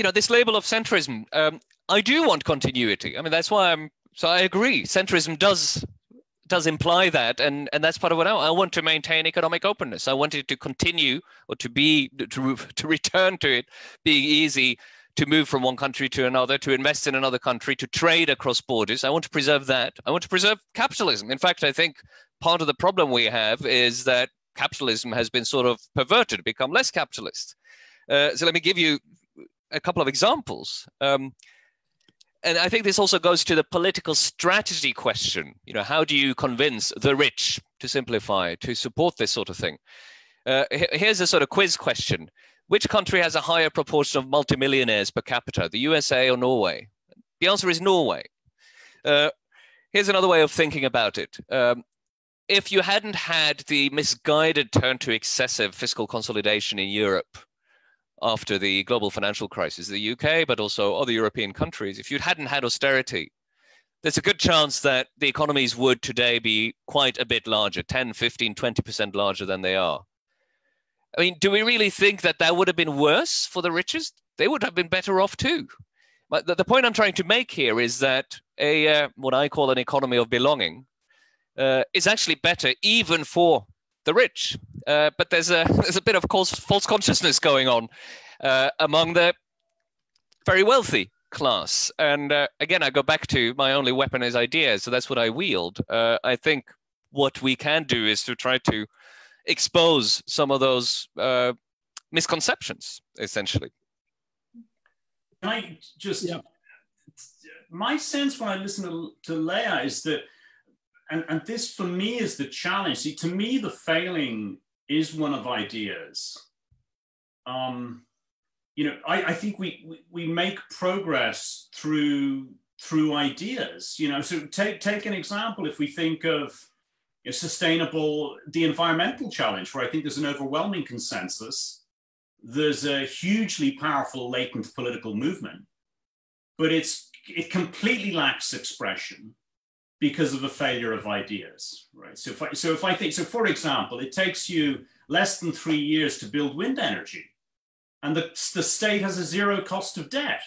know, this label of centrism, I do want continuity. I mean, that's why I'm, so I agree, centrism does imply that, and that's part of what I want to maintain economic openness. I want it to continue, or to return to it being easy to move from one country to another, to invest in another country, to trade across borders. I want to preserve that. I want to preserve capitalism. In fact, I think part of the problem we have is that capitalism has been sort of perverted, become less capitalist. So let me give you a couple of examples. And I think this also goes to the political strategy question. You know, how do you convince the rich, to simplify, to support this sort of thing? Here's a sort of quiz question. Which country has a higher proportion of multimillionaires per capita, the USA or Norway? The answer is Norway. here's another way of thinking about it. If you hadn't had the misguided turn to excessive fiscal consolidation in Europe after the global financial crisis, the UK, but also other European countries, if you hadn't had austerity, there's a good chance that the economies would today be quite a bit larger, 10, 15, 20% larger than they are. I mean, do we really think that that would have been worse for the richest? They would have been better off too. But the point I'm trying to make here is that what I call an economy of belonging is actually better even for the rich. But there's a bit of false consciousness going on among the very wealthy class. And again, I go back to my only weapon is ideas. So that's what I wield. I think what we can do is to try to expose some of those misconceptions, essentially. Can I just, my sense when I listen to Leah is that, and this for me is the challenge. See, to me, the failing is one of ideas. You know, I think we make progress through ideas. You know, so take an example. If we think of the environmental challenge, where I think there's an overwhelming consensus, there's a hugely powerful latent political movement, but it completely lacks expression because of a failure of ideas, right? So if I think, so for example, it takes you less than 3 years to build wind energy, and the state has a zero cost of debt.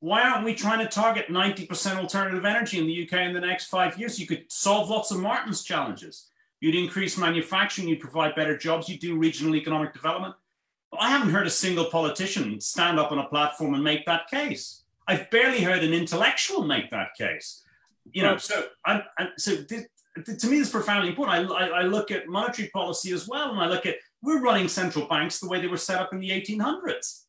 Why aren't we trying to target 90% alternative energy in the UK in the next 5 years? You could solve lots of Martin's challenges. You'd increase manufacturing, you'd provide better jobs, you'd do regional economic development. But I haven't heard a single politician stand up on a platform and make that case. I've barely heard an intellectual make that case. You know, to me, this is profoundly important. I look at monetary policy as well, and I look at, we're running central banks the way they were set up in the 1800s.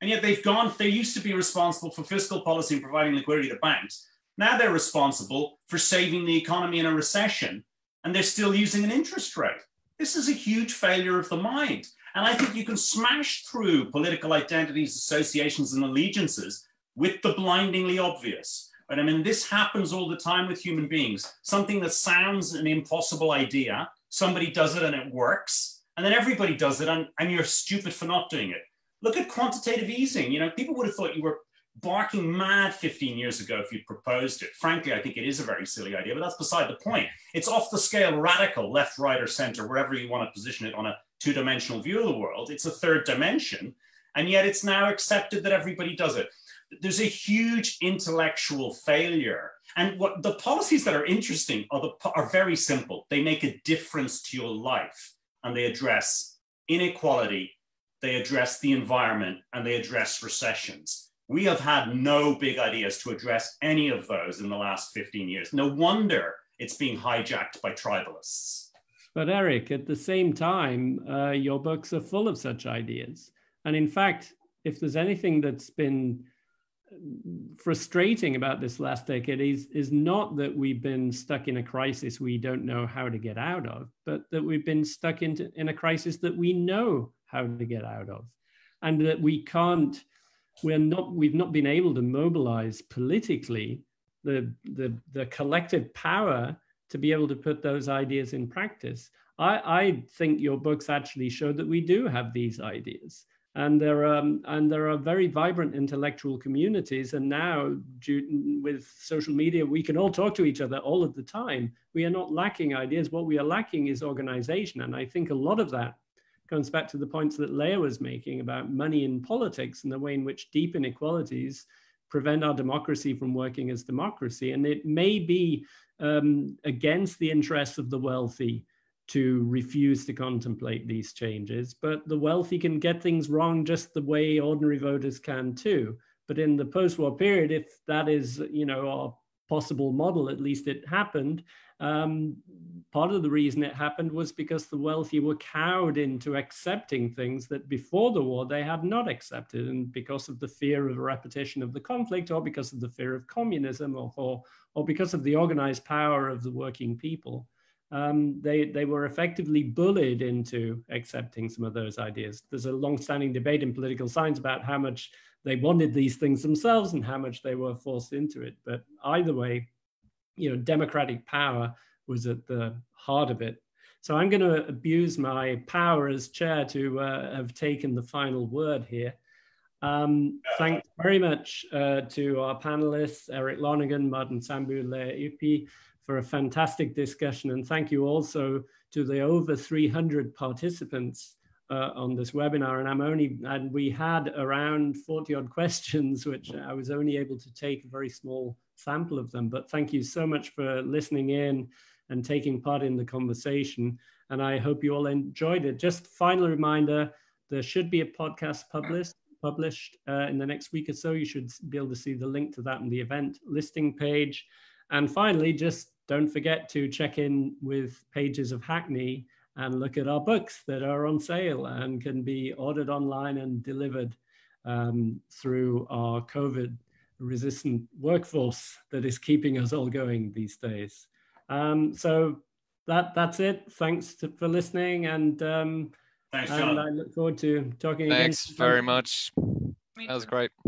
And yet they used to be responsible for fiscal policy and providing liquidity to banks. Now they're responsible for saving the economy in a recession, and they're still using an interest rate. This is a huge failure of the mind. And I think you can smash through political identities, associations, and allegiances with the blindingly obvious. But I mean, this happens all the time with human beings. Something that sounds an impossible idea, somebody does it and it works, and then everybody does it, and you're stupid for not doing it. Look at quantitative easing. You know, people would have thought you were barking mad 15 years ago if you'd proposed it. Frankly, I think it is a very silly idea, but that's beside the point. It's off the scale radical, left, right, or center, wherever you want to position it on a two-dimensional view of the world. It's a third dimension, and yet it's now accepted that everybody does it. There's a huge intellectual failure. And what the policies that are interesting are very simple. They make a difference to your life, and they address inequality, they address the environment, and they address recessions. We have had no big ideas to address any of those in the last 15 years. No wonder it's being hijacked by tribalists. But Eric, at the same time, your books are full of such ideas. And in fact, if there's anything that's been frustrating about this last decade is not that we've been stuck in a crisis we don't know how to get out of, but that we've been stuck in a crisis that we know how to get out of, and that we've not been able to mobilize politically the collective power to be able to put those ideas in practice. I think your books actually show that we do have these ideas. And there are very vibrant intellectual communities. And now with social media, we can all talk to each other all of the time. We are not lacking ideas. What we are lacking is organization. And I think a lot of that comes back to the points that Leah was making about money in politics and the way in which deep inequalities prevent our democracy from working as democracy. And it may be against the interests of the wealthy to refuse to contemplate these changes, but the wealthy can get things wrong just the way ordinary voters can too. But in the post-war period, if that is, you know, our possible model, at least it happened. Part of the reason it happened was because the wealthy were cowed into accepting things that before the war they had not accepted, and because of the fear of a repetition of the conflict, or because of the fear of communism, or because of the organized power of the working people. They were effectively bullied into accepting some of those ideas. There's a long-standing debate in political science about how much they wanted these things themselves and how much they were forced into it. But either way, you know, democratic power was at the heart of it. So I'm going to abuse my power as chair to have taken the final word here. Thanks very much to our panelists, Eric Lonergan, Martin Sandbu, Leah Ypi, for a fantastic discussion. And thank you also to the over 300 participants on this webinar. And we had around 40 odd questions, which I was only able to take a very small sample of them. But thank you so much for listening in and taking part in the conversation. And I hope you all enjoyed it. Just final reminder, there should be a podcast published in the next week or so. You should be able to see the link to that on the event listing page. And finally, just don't forget to check in with Pages of Hackney and look at our books that are on sale and can be ordered online and delivered through our COVID-resistant workforce that is keeping us all going these days. So that's it. Thanks for listening, and thanks, John. I look forward to talking again. Thanks very much. That was great.